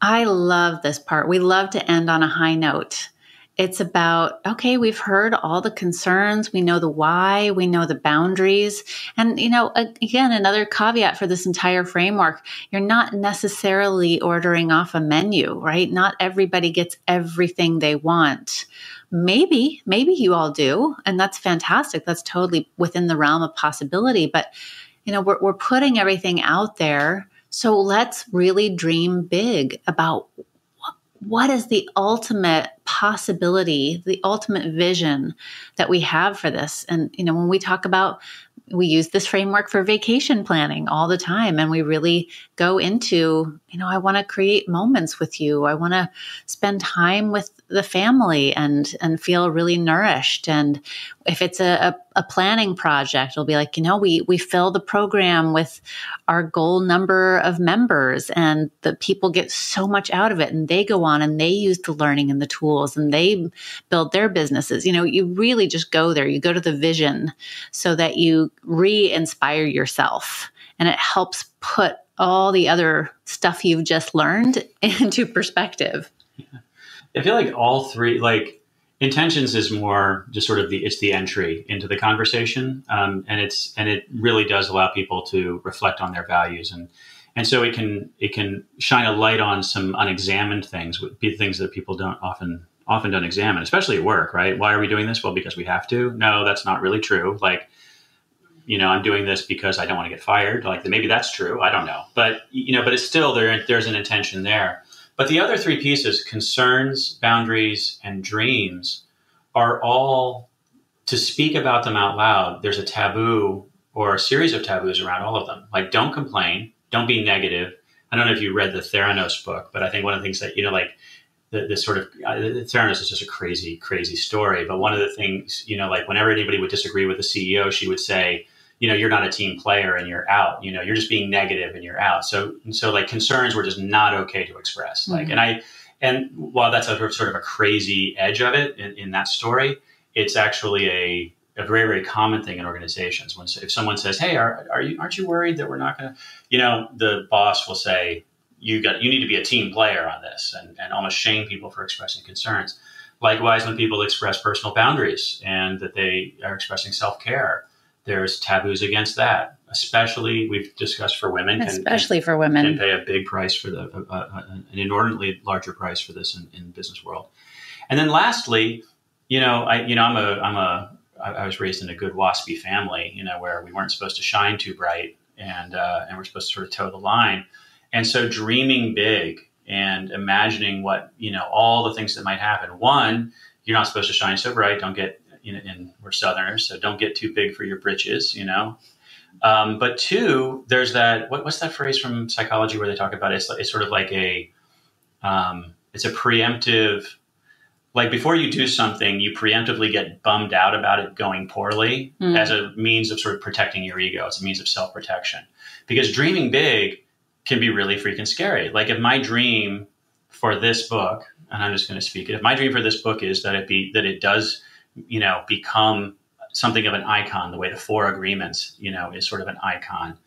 I love this part. We love to end on a high note. It's about, okay, we've heard all the concerns. We know the why, we know the boundaries. And, you know, again, another caveat for this entire framework, you're not necessarily ordering off a menu, right? Not everybody gets everything they want. Maybe, maybe you all do. And that's fantastic. That's totally within the realm of possibility. But, you know, we're, we're putting everything out there. So let's really dream big about what is the ultimate possibility, the ultimate vision that we have for this. And, you know, when we talk about, we use this framework for vacation planning all the time. And we really go into, you know, I want to create moments with you. I want to spend time with the family and, and feel really nourished. And if it's a, a, a planning project, it'll be like, you know, we, we fill the program with our goal number of members, and the people get so much out of it, and they go on and they use the learning and the tools and they build their businesses. You know, you really just go there, you go to the vision so that you re-inspire yourself, and it helps put all the other stuff you've just learned into perspective. Yeah. I feel like all three, like intentions is more just sort of the, it's the entry into the conversation. Um, and it's, and it really does allow people to reflect on their values. And, and so it can, it can shine a light on some unexamined things, would be things that people don't often, often don't examine, especially at work, right? Why are we doing this? Well, because we have to. No, that's not really true. Like, you know, I'm doing this because I don't want to get fired. Like maybe that's true. I don't know. But, you know, but it's still there. There's an intention there. But the other three pieces, concerns, boundaries, and dreams, are all, to speak about them out loud, there's a taboo or a series of taboos around all of them. Like, don't complain. Don't be negative. I don't know if you read the Theranos book, but I think one of the things that, you know, like the, the sort of uh, Theranos is just a crazy, crazy story. But one of the things, you know, like whenever anybody would disagree with the C E O, she would say, you know, you're not a team player and you're out, you know, you're just being negative and you're out. So, and so like concerns were just not okay to express. Like, mm-hmm. and I, and while that's a sort of a crazy edge of it in, in that story, it's actually a, a very, very common thing in organizations. When, if someone says, hey, are, are you, aren't you worried that we're not going to, you know, the boss will say, you got, you need to be a team player on this, and, and almost shame people for expressing concerns. Likewise, when people express personal boundaries and that they are expressing self-care, there's taboos against that, especially we've discussed for women. Can, especially can, for women. And pay a big price for the, uh, uh, an inordinately larger price for this in, in the business world. And then lastly, you know, I, you know, I'm a, I'm a, I was raised in a good WASPy family, you know, where we weren't supposed to shine too bright and, uh, and we're supposed to sort of toe the line. And so dreaming big and imagining what, you know, all the things that might happen. One, you're not supposed to shine so bright. Don't get, In, in, we're Southerners, so don't get too big for your britches, you know. Um, but two, there's that, what, what's that phrase from psychology where they talk about it? It's, it's sort of like a, um, it's a preemptive, like before you do something, you preemptively get bummed out about it going poorly mm. as a means of sort of protecting your ego. It's a means of self-protection. Because dreaming big can be really freaking scary. Like if my dream for this book, and I'm just going to speak it, if my dream for this book is that it be, that it does you know, become something of an icon, the way the Four Agreements, you know, is sort of an icon,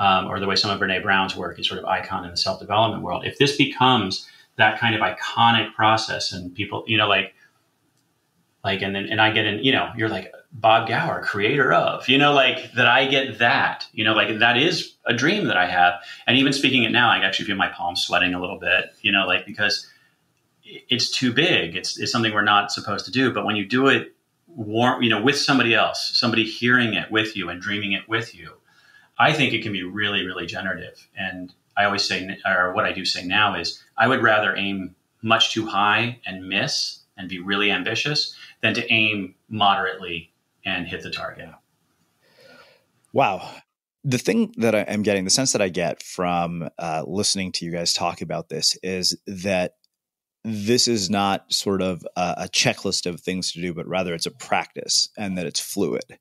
um, or the way some of Brene Brown's work is sort of icon in the self-development world. If this becomes that kind of iconic process and people, you know, like, like, and then, and I get in, you know, you're like Bob Gower, creator of, you know, like that I get that, you know, like that is a dream that I have. And even speaking it now, I actually feel my palms sweating a little bit, you know, like, because it's too big. It's, it's something we're not supposed to do. But when you do it warm, you know, with somebody else, somebody hearing it with you and dreaming it with you, I think it can be really, really generative. And I always say, or what I do say now is I would rather aim much too high and miss and be really ambitious than to aim moderately and hit the target. Wow. The thing that I am getting, the sense that I get from uh, listening to you guys talk about this is that this is not sort of a, a checklist of things to do, but rather it's a practice and that it's fluid.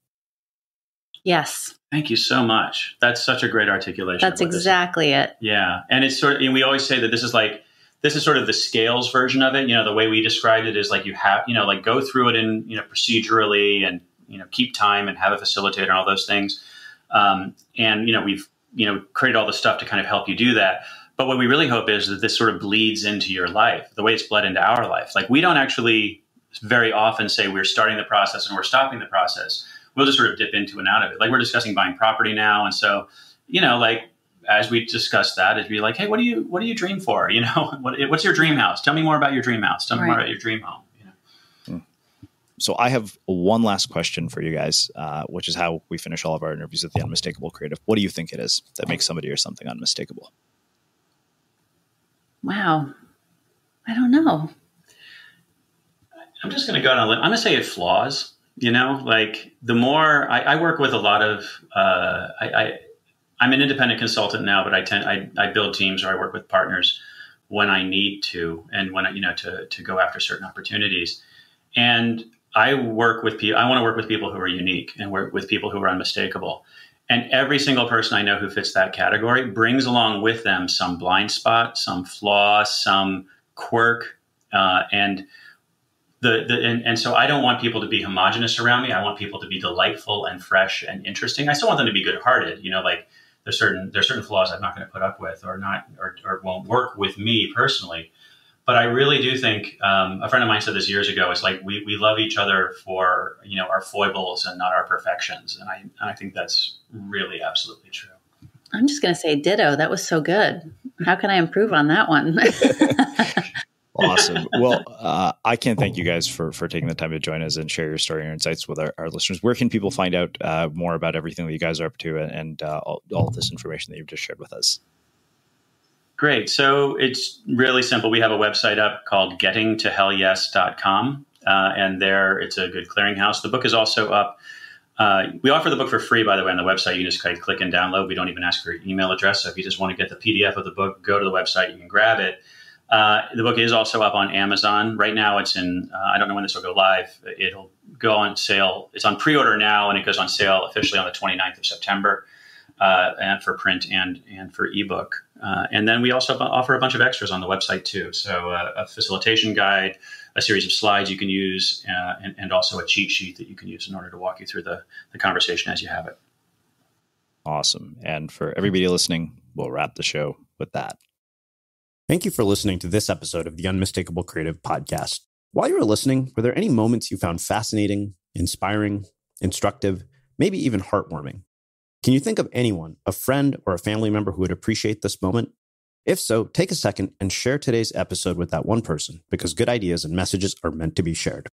Yes. Thank you so much. That's such a great articulation. That's exactly it. Yeah. And it's sort of, you know, we always say that this is like, this is sort of the scales version of it. You know, the way we described it is like you have, you know, like go through it in, you know, procedurally and, you know, keep time and have a facilitator and all those things. Um, and, you know, we've, you know, created all the stuff to kind of help you do that. But what we really hope is that this sort of bleeds into your life, the way it's bled into our life. Like we don't actually very often say we're starting the process and we're stopping the process. We'll just sort of dip into and out of it. Like we're discussing buying property now. And so, you know, like as we discuss that, it'd be like, hey, what do you, what do you dream for? You know, what, what's your dream house? Tell me more about your dream house. Tell me right. more about your dream home. You know? So I have one last question for you guys, uh, which is how we finish all of our interviews with the Unmistakable Creative. What do you think it is that makes somebody or something unmistakable? Wow. I don't know. I'm just going to go on a limb. I'm going to say it flaws. You know, like the more I, I work with a lot of, uh, I, I, I'm an independent consultant now, but I tend, I, I build teams or I work with partners when I need to, and when I, you know, to, to go after certain opportunities. And I work with people, I want to work with people who are unique and work with people who are unmistakable. And every single person I know who fits that category brings along with them some blind spot, some flaw, some quirk, uh, and The, the, and, and so I don't want people to be homogenous around me. I want people to be delightful and fresh and interesting. I still want them to be good-hearted. You know, like there's certain there's certain flaws I'm not going to put up with, or not, or, or won't work with me personally. But I really do think um, a friend of mine said this years ago. It's like we we love each other for, you know, our foibles and not our perfections. And I and I think that's really absolutely true. I'm just going to say ditto. That was so good. How can I improve on that one? Awesome. Well, uh, I can't thank you guys for, for taking the time to join us and share your story and insights with our, our listeners. Where can people find out uh, more about everything that you guys are up to and, and uh, all, all of this information that you've just shared with us? Great. So it's really simple. We have a website up called getting to hell yes dot com. Uh, and there it's a good clearinghouse. The book is also up. Uh, we offer the book for free, by the way, on the website. You just kind of click and download. We don't even ask for your email address. So if you just want to get the P D F of the book, go to the website, you can grab it. Uh, the book is also up on Amazon. Right now it's in, uh, I don't know when this will go live. It'll go on sale. It's on pre-order now, and it goes on sale officially on the twenty-ninth of September, uh, and for print and, and for ebook. Uh, and then we also offer a bunch of extras on the website too. So uh, a facilitation guide, a series of slides you can use, uh, and, and also a cheat sheet that you can use in order to walk you through the, the conversation as you have it. Awesome. And for everybody listening, we'll wrap the show with that. Thank you for listening to this episode of the Unmistakable Creative Podcast. While you were listening, were there any moments you found fascinating, inspiring, instructive, maybe even heartwarming? Can you think of anyone, a friend or a family member who would appreciate this moment? If so, take a second and share today's episode with that one person, because good ideas and messages are meant to be shared.